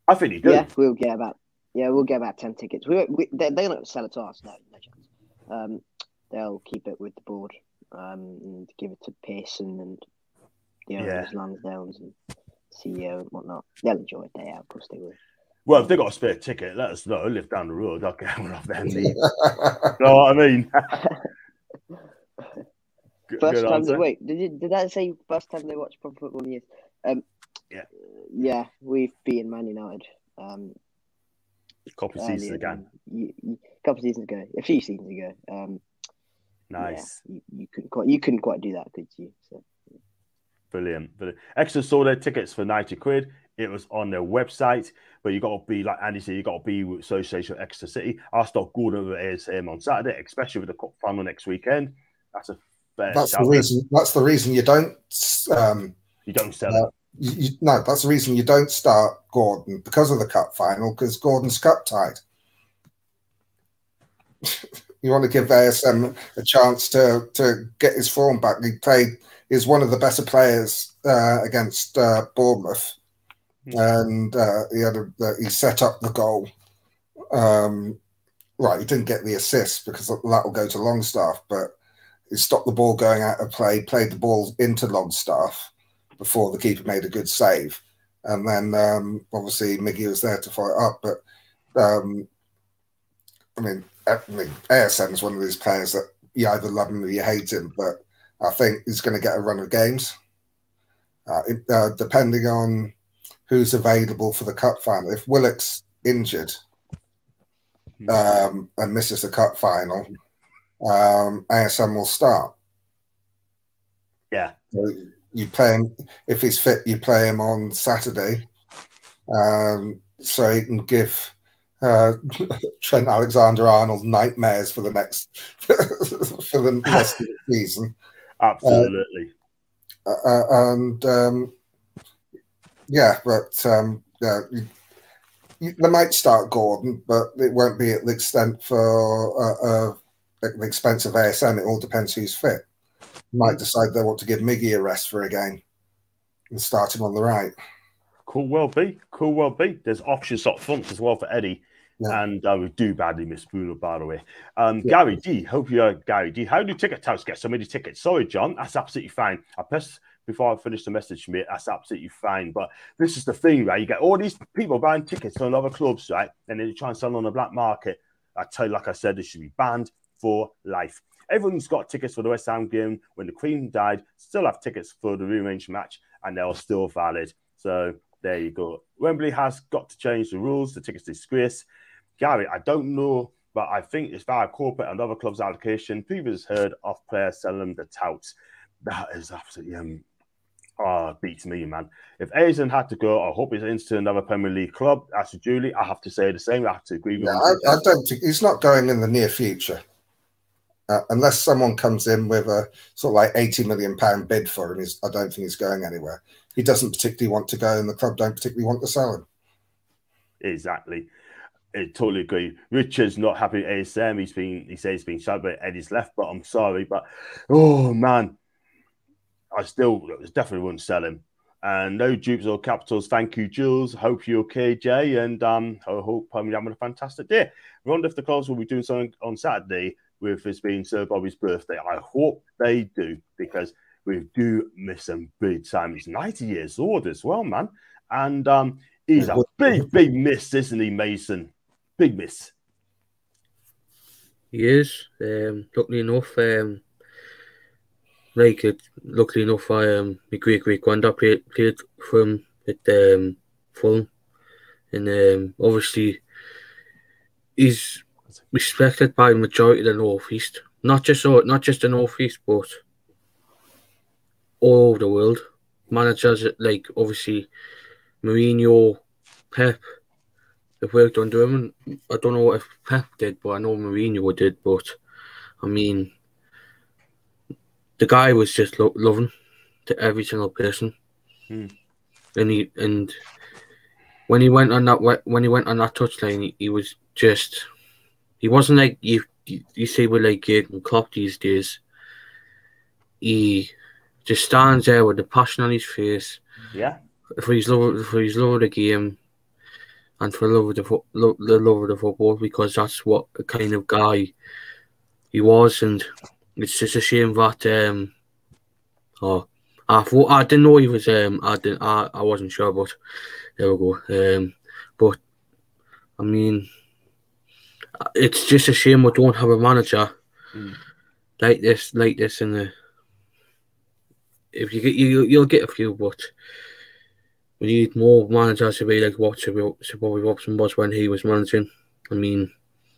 I think he does. Yeah, we'll get about. Yeah, we'll get about ten tickets. We, we they, they don't sell it to us, no, no chance. Um, they'll keep it with the board um, and give it to Pearson and the owners, yeah. Lansdowne's and C E O and whatnot. They'll enjoy it. They, of course, they will. Well, if they got a spare ticket, let us know. Live down the road, I'll get one off their knees. Know what I mean? good, first good time they wait. Did you, did that say first time they watched proper football in years? Um, yeah, yeah, we've beaten Man United. Um. Couple early, seasons ago. You, you, couple seasons ago, a few seasons ago. Um, nice. Yeah, you, you couldn't quite, you couldn't quite do that, could you? So, yeah. Brilliant, brilliant. Exeter sold their tickets for ninety quid. It was on their website, but you got to be like Andy said. You got to be with Association with Exeter City. I'll start Gordon over A S M on Saturday, especially with the cup final next weekend. That's a fair. That's the reason. That's the reason you don't. Um, you don't sell uh, it. You, no, that's the reason you don't start Gordon because of the cup final, because Gordon's cup tied. You want to give A S M a chance to, to get his form back. He played, he's one of the better players uh, against uh, Bournemouth, yeah. and uh, he had a, uh, he set up the goal. Um, right, he didn't get the assist because that will go to Longstaff, but he stopped the ball going out of play, played the ball into Longstaff before the keeper made a good save. And then, um, obviously, Miggy was there to follow up. But, um, I mean, I mean A S M is one of these players that you either love him or you hate him. But I think is going to get a run of games, uh, it, uh, depending on who's available for the cup final. If Willock's injured um, and misses the cup final, um, A S M will start. Yeah. So you play him, if he's fit, you play him on Saturday, um, so he can give uh, Trent Alexander-Arnold nightmares for the next for the rest of the season. Absolutely. Uh, uh, and um, yeah, but um, yeah, you, you, they might start Gordon, but it won't be at the extent for uh, uh, the expense of A S M. It all depends who's fit. Might decide they want to give Miggy a rest for a game and start him on the right. Cool, well be. Cool, well be. There's options up front as well for Eddie. Yeah. And I uh, would do badly miss Bruno, by the way. Um, yeah. Gary D, hope you're Gary D. How do ticket touts get so many tickets? Sorry, John, that's absolutely fine. I pressed before I finished the message, mate. That's absolutely fine. But this is the thing, right? You get all these people buying tickets to other clubs, right? And then you try and sell on the black market. I tell you, like I said, they should be banned for life. Everyone's got tickets for the West Ham game. When the Queen died, still have tickets for the rearranged match, and they're still valid. So there you go. Wembley has got to change the rules. The tickets disgrace. Gary, I don't know, but I think it's via corporate and other clubs' allocation. Previous heard of players selling the touts. That is absolutely um, oh, beats me, man. If Aizen had to go, I hope he's into another Premier League club. As for Julie, I have to say the same. I have to agree with yeah, him. I, I don't think he's not going in the near future. Uh, unless someone comes in with a sort of like eighty million pound bid for him, he's, I don't think he's going anywhere. He doesn't particularly want to go, and the club don't particularly want to sell him. Exactly. I totally agree. Richard's not happy at A S M. He's been, he says he's been shy, but Eddie's left, but I'm sorry. But, oh, man, I still definitely wouldn't sell him. And uh, no dupes or capitals. Thank you, Jules. Hope you're okay, Jay. And um, I hope um, you're having a fantastic day. I wonder if the clubs will be doing something on Saturday with this being Sir Bobby's birthday. I hope they do, because we do miss him big time. He's ninety years old as well, man. And um, he's a big, big miss, isn't he, Mason? Big miss. He is. Um, luckily enough, um, like, uh, luckily enough, I, um, my great-great-granddad played, played for him at um, Fulham. And um, obviously, he's respected by the majority of the northeast, not just not just the northeast, but all over the world. Managers like obviously Mourinho, Pep, have worked under him. I don't know if Pep did, but I know Mourinho did. But I mean, the guy was just lo loving to every single person, hmm. and he and when he went on that when he went on that touchline, he, he was just. He wasn't like you. You say with like Jurgen Klopp these days. He just stands there with the passion on his face. Yeah. For his love, for his love of the game, and for love of the love, the love of the football, because that's what the kind of guy he was. And it's just a shame that um, oh, I thought I didn't know he was um, I didn't, I, I wasn't sure, but there we go. Um, but I mean. It's just a shame we don't have a manager mm. like this, like this. In the if you get you, you'll get a few, but we need more managers to be like what Sir Bobby Robson was when he was managing. I mean,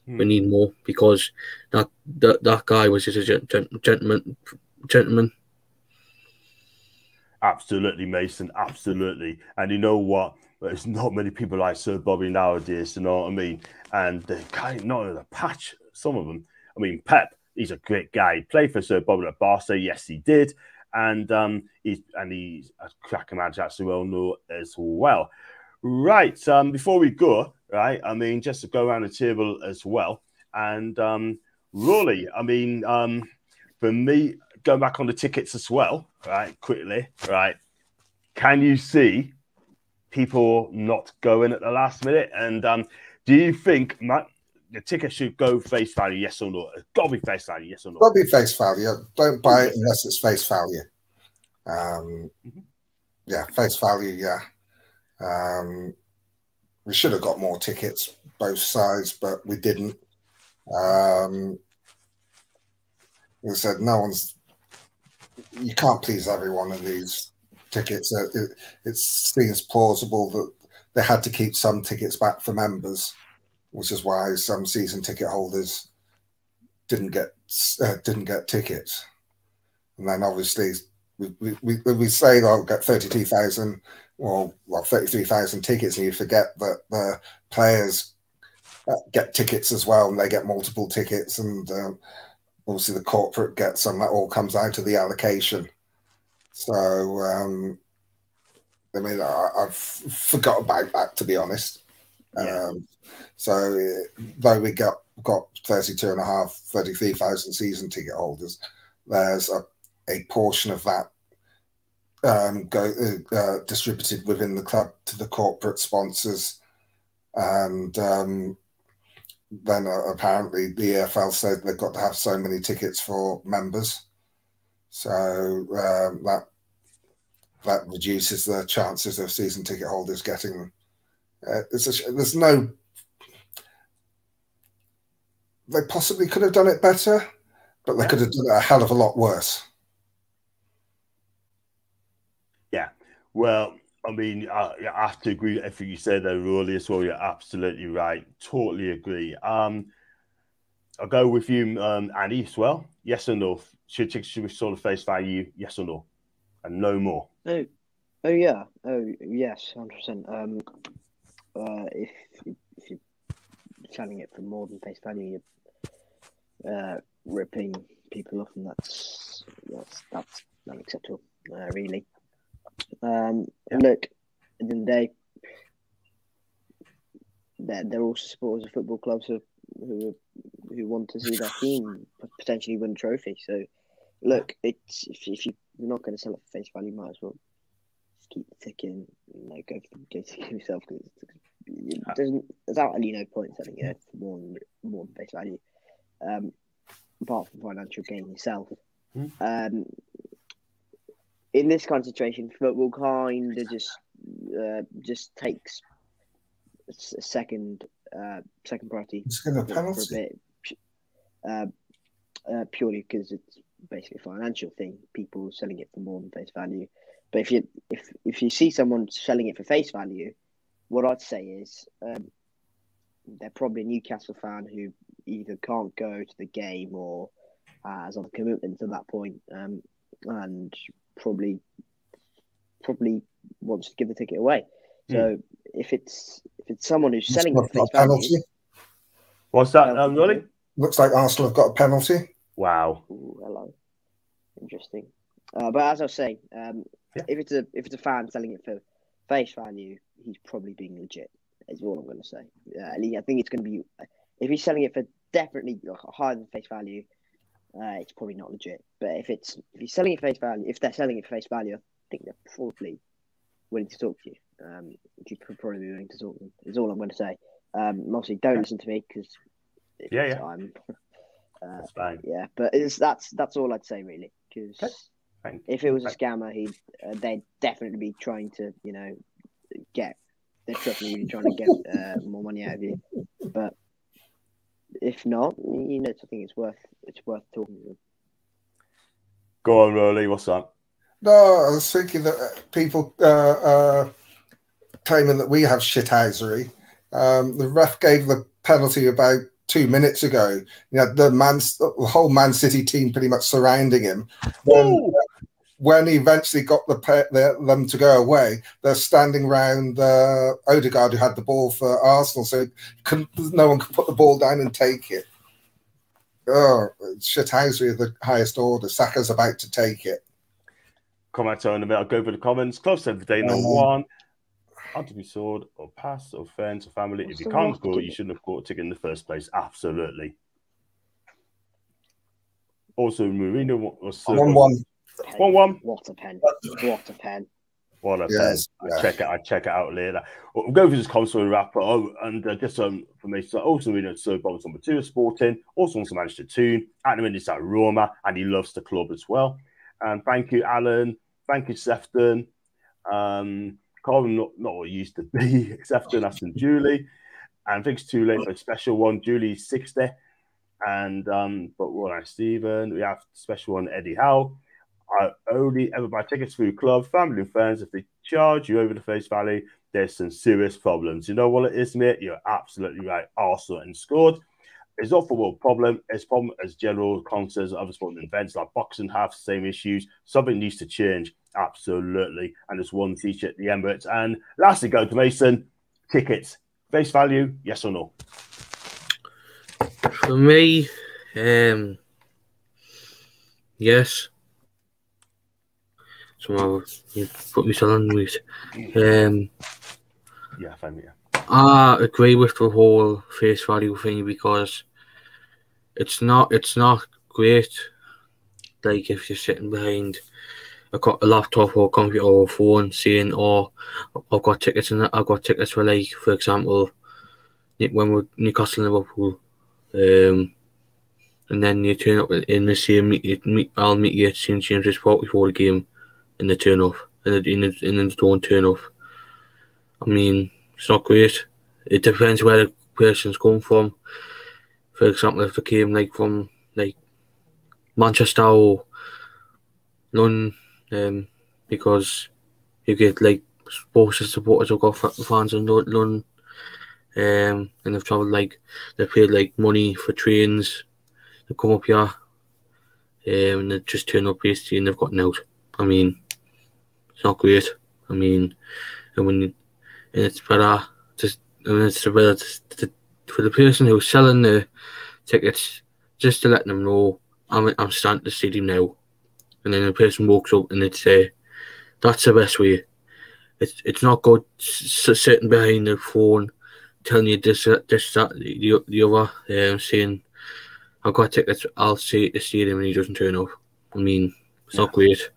mm. we need more, because that that that guy was just a gentleman, gentleman. Absolutely, Mason. Absolutely, and you know what? There's not many people like Sir Bobby nowadays, you know what I mean? And they're kind of not in a patch, some of them. I mean, Pep, he's a great guy. He played for Sir Bobby at Barca, yes, he did. And um, he's, and he's a cracking manager, as we all know as well. Right, um, before we go, right, I mean, just to go around the table as well. And um, really, I mean, um, for me, going back on the tickets as well, right, quickly, right, can you see people not going at the last minute? And um, do you think, Matt, the ticket should go face value, yes or no? It's got to be face value, yes or no? Got to be face value. Don't buy it unless it's face value. Um, mm-hmm. Yeah, face value, yeah. Um, we should have got more tickets, both sides, but we didn't. Um, we said no one's you can't please everyone in these tickets. It, it, it seems plausible that they had to keep some tickets back for members, which is why some season ticket holders didn't get uh, didn't get tickets. And then obviously we we we, we say they'll get thirty-two thousand or well thirty-three thousand tickets, and you forget that the players get tickets as well, and they get multiple tickets, and um, obviously the corporate gets some. That all comes out of the allocation. So um, I mean, I, I've forgot about that, to be honest. Yeah. Um, so though we got got thirty-two and a half, thirty-three thousand season ticket holders, there's a, a portion of that um, go, uh, distributed within the club to the corporate sponsors. And um, then uh, apparently the E F L said they've got to have so many tickets for members. So um, that that reduces the chances of season ticket holders getting them. Uh, it's a, there's no... They possibly could have done it better, but they yeah. could have done it a hell of a lot worse. Yeah, well, I mean, I, I have to agree with everything you said there earlier, so you're absolutely right. Totally agree. Um, I'll go with you, um, Andy, as well. Yes or no? Should tickets be sold at face value? Yes or no? And no more. Oh, oh yeah. Oh, yes, one hundred percent. Um, uh, if, if you're selling it for more than face value, you're Uh, ripping people off, and that's that's that's unacceptable, uh, really. Um, yeah. Look, at the end of the day, they're they're also supporters of football clubs who who, who want to see their team potentially win a trophy. So, look, it's if, if you're not going to sell it for face value, might as well just keep ticking, you know, go go tick yourself, because it doesn't. There's outly no point selling it for more than more than face value. Um, apart from financial gain yourself. Hmm. Um, in this kind of situation, football kind of just uh, just takes a second uh, second priority. It's going to penalty for a bit, uh, uh, purely because it's basically a financial thing. People selling it for more than face value. But if you if if you see someone selling it for face value, what I'd say is um, they're probably a Newcastle fan who either can't go to the game or has uh, other commitments at that point, um, and probably probably wants to give the ticket away. Mm. So if it's if it's someone who's selling it, face value, what's that? Um, really? Looks like Arsenal have got a penalty. Wow. Ooh, hello. Interesting. Uh, but as I was saying, um, yeah. if it's a if it's a fan selling it for face value, he's probably being legit. Is all I'm going to say. Uh, I think it's going to be. If he's selling it for definitely higher than face value, uh, it's probably not legit. But if it's if he's selling it for face value, if they're selling it for face value, I think they're probably willing to talk to you. Um, you'd probably be willing to talk to them. Is all I'm going to say. Um, obviously, don't listen to me because yeah, yeah, I'm, uh, that's fine. Yeah, but it's, that's that's all I'd say really. Because if it was a scammer, he uh, they'd definitely be trying to you know get they're definitely really trying to get uh, more money out of you, but. If not, you know, I think it's worth it's worth talking to them. Go on, Rolly. What's that? No, I was thinking that people uh, uh, claiming that we have shithousery. Um, the ref gave the penalty about two minutes ago. You know, the man, the whole Man City team, pretty much surrounding him. When, when he eventually got the, the them to go away, they're standing round uh, Odegaard, who had the ball for Arsenal, so couldn't, no one could put the ball down and take it. Oh, shithousery of the highest order. Saka's about to take it. Comment on in a minute. I'll go over the comments. Close every day, number um, one. Had to be sold or passed or friends or family. If you can't score, you shouldn't have caught a ticket in the first place. Absolutely. Also, Mourinho was... one one. Pen. One one. What a pen! What a pen! What a yes, pen! Yes. I check it. I check it out later. We'll go through this console wrap. Oh, and uh, just um, for me, so also we know Sir Bobby's number two of Sporting. Also wants to manage the tune. At the minute, it's at Roma, and he loves the club as well. And thank you, Alan. Thank you, Sefton. Um, Colin, not not what he used to be. Sefton, Aston, Julie, and I think it's too late for a special one. Julie's sixty, and um, but what I Stephen. We have special one, Eddie Howe. I only ever buy tickets through club, family and friends. If they charge you over the face value, there's some serious problems. You know what it is, mate? You're absolutely right. Arsenal and scored. It's not a football problem. It's a problem as general concerts, other sporting events like boxing have the same issues. Something needs to change. Absolutely. And there's one teacher at the Emirates. And lastly, go to Mason. Tickets. Face value, yes or no? For me, um, yes. Somehow you put me on mute. Um, yeah, fine, yeah. I agree with the whole face value thing because it's not it's not great. Like if you're sitting behind a, a laptop or a computer or a phone, saying, "Oh, I've got tickets and I've got tickets for like, for example, when we're Newcastle and Liverpool." Um, and then you turn up in the same meet, meet, I'll meet you at St James's Park before the game. In the turn off, and then the don't turn off. I mean, it's not great. It depends where the person's come from. For example, if they came like from like Manchester or London, um, because you get like sports supporters who've got fans in London, um, and they've travelled like they paid like money for trains to come up here, um, and they just turn up basically and they've gotten out. I mean, it's not great. I mean, and when you, and it's better just I mean, it's better to, to, for the person who's selling the tickets just to let them know I'm I'm standing to see them now, and then the person walks up and they say, "That's the best way." It's it's not good sitting behind the phone telling you this this that the the other um, saying, "I've got tickets. I'll see the stadium," and he doesn't turn up. I mean, it's yeah. not great.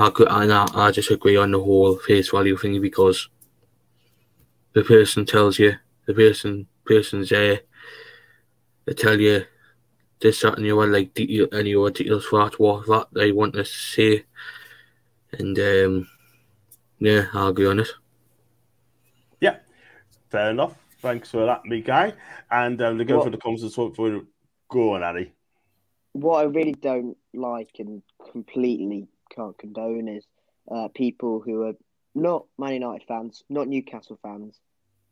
I, I, I just agree on the whole face value thing because the person tells you, the person person's there, they tell you this, that, and you are like detail, and you are details for that, what that they want to say, and um, yeah, I agree on it. Yeah, fair enough. Thanks for that, me guy. And um, they go what, for the comments. For go on, Addy. What I really don't like and completely can't condone is uh, people who are not Man United fans, not Newcastle fans,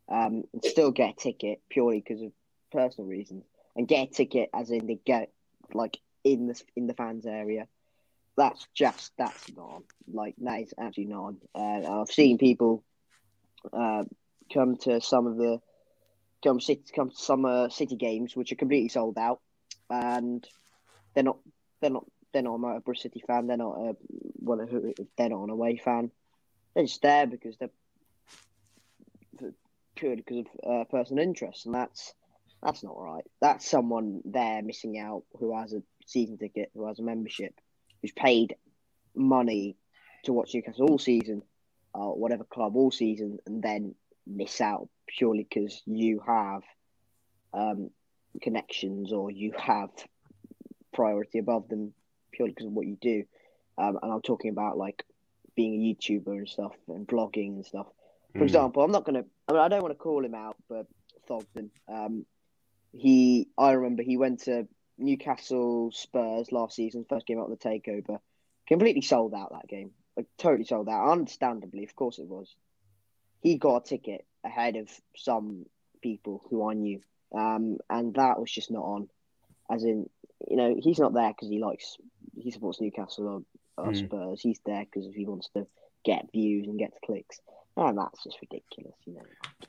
um, and still get a ticket purely because of personal reasons, and get a ticket as in they get like in the in the fans area. That's just that's not on. Like that is absolutely not on. Uh, I've seen people uh, come to some of the come city come to summer city games which are completely sold out, and they're not they're not. They're not a Bristol City fan. They're not a well. They're not an away fan. They're just there because they're purely because of uh, personal interest, and that's that's not right. That's someone there missing out who has a season ticket, who has a membership, who's paid money to watch Newcastle all season, or uh, whatever club all season, and then miss out purely because you have um, connections or you have priority above them. Purely because of what you do, um, and I'm talking about like being a YouTuber and stuff and blogging and stuff. For mm. example, I'm not gonna. I mean, I don't want to call him out, but Thogden. Um, he, I remember he went to Newcastle Spurs last season, first game out of the takeover, completely sold out that game, like totally sold out. Understandably, of course it was. He got a ticket ahead of some people who I knew, um, and that was just not on. As in, you know, he's not there because he likes. He supports Newcastle or, or mm. Spurs. He's there because he wants to get views and get clicks. And that's just ridiculous, you know.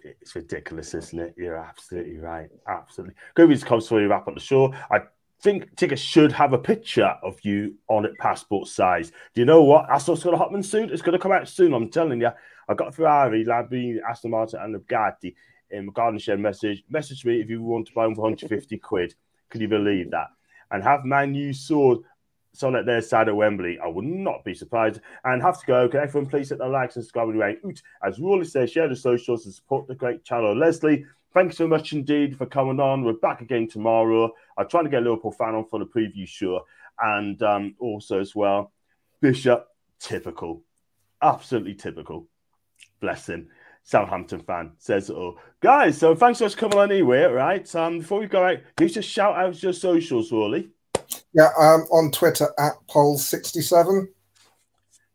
It's ridiculous, isn't it? You're absolutely right. Absolutely. Go with comes for you wrap up the show. I think tickets should have a picture of you on it, passport size. Do you know what? That's what's going to happen soon. It's going to come out soon, I'm telling you. I got a Ferrari, Lamborghini, Aston Martin and a Bugatti in my garden shed message. Message me if you want to buy them for one hundred fifty quid. Could you believe that? And have Man U sold at their side at Wembley, I would not be surprised. And have to go. Can everyone please hit the likes and subscribe anyway? As we always say, share the socials and support the great channel. Leslie, thanks so much indeed for coming on. We're back again tomorrow. I'm trying to get a Liverpool fan on for the preview show. And um, also as well, Bishop, typical. Absolutely typical. Bless him. Southampton fan says it all. Guys, so thanks for coming on anyway, right? Um, before we go out, you just shout out your socials, Rolly. Yeah, I'm on Twitter at Poll sixty-seven.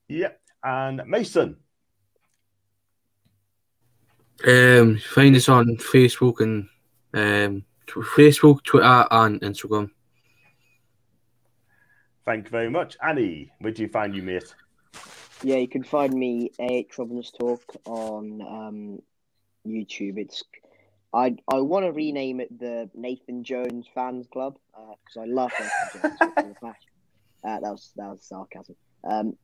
Yeah, and Mason. Um, find us on Facebook and um, Facebook, Twitter, and Instagram. Thank you very much, Annie. Where do you find you, mate? Yeah, you can find me at Robin's Talk on um, YouTube. It's I I want to rename it the Nathan Jones Fans Club because uh, I love Nathan Jones in the past. Uh, that was that was sarcasm. Um,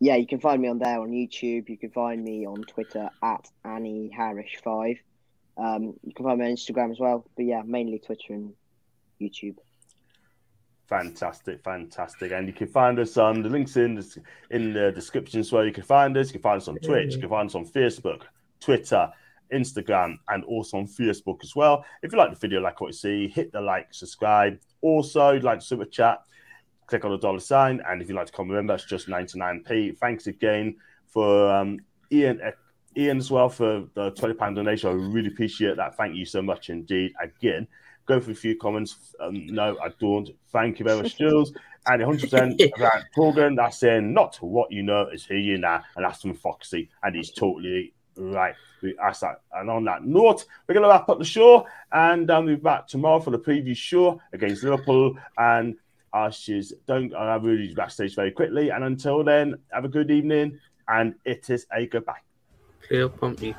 Yeah, you can find me on there on YouTube. You can find me on Twitter at Annie Harris five. Um, you can find me on Instagram as well. But yeah, mainly Twitter and YouTube. Fantastic, fantastic. And you can find us on the links in the, in the descriptions where you can find us. You can find us on Twitch. You can find us on Facebook, Twitter, Instagram, and also on Facebook as well. If you like the video, like what you see, hit the like, subscribe. Also, like Super Chat. Click on the dollar sign, and if you'd like to come, remember, it's just ninety-nine p. Thanks again for um, Ian Ian as well for the twenty pound donation. I really appreciate that. Thank you so much indeed. Again, go for a few comments. Um, no, I don't. Thank you very much, Jules. And one hundred percent around Corgan, that's saying not what you know is who you know, and that's from Foxy, and he's totally right. We asked that, and on that note, we're going to wrap up the show, and um, we'll be back tomorrow for the preview show against Liverpool, and Ashes don't I really backstage very quickly, and until then, have a good evening, and it is a goodbye. Clear, Pompey.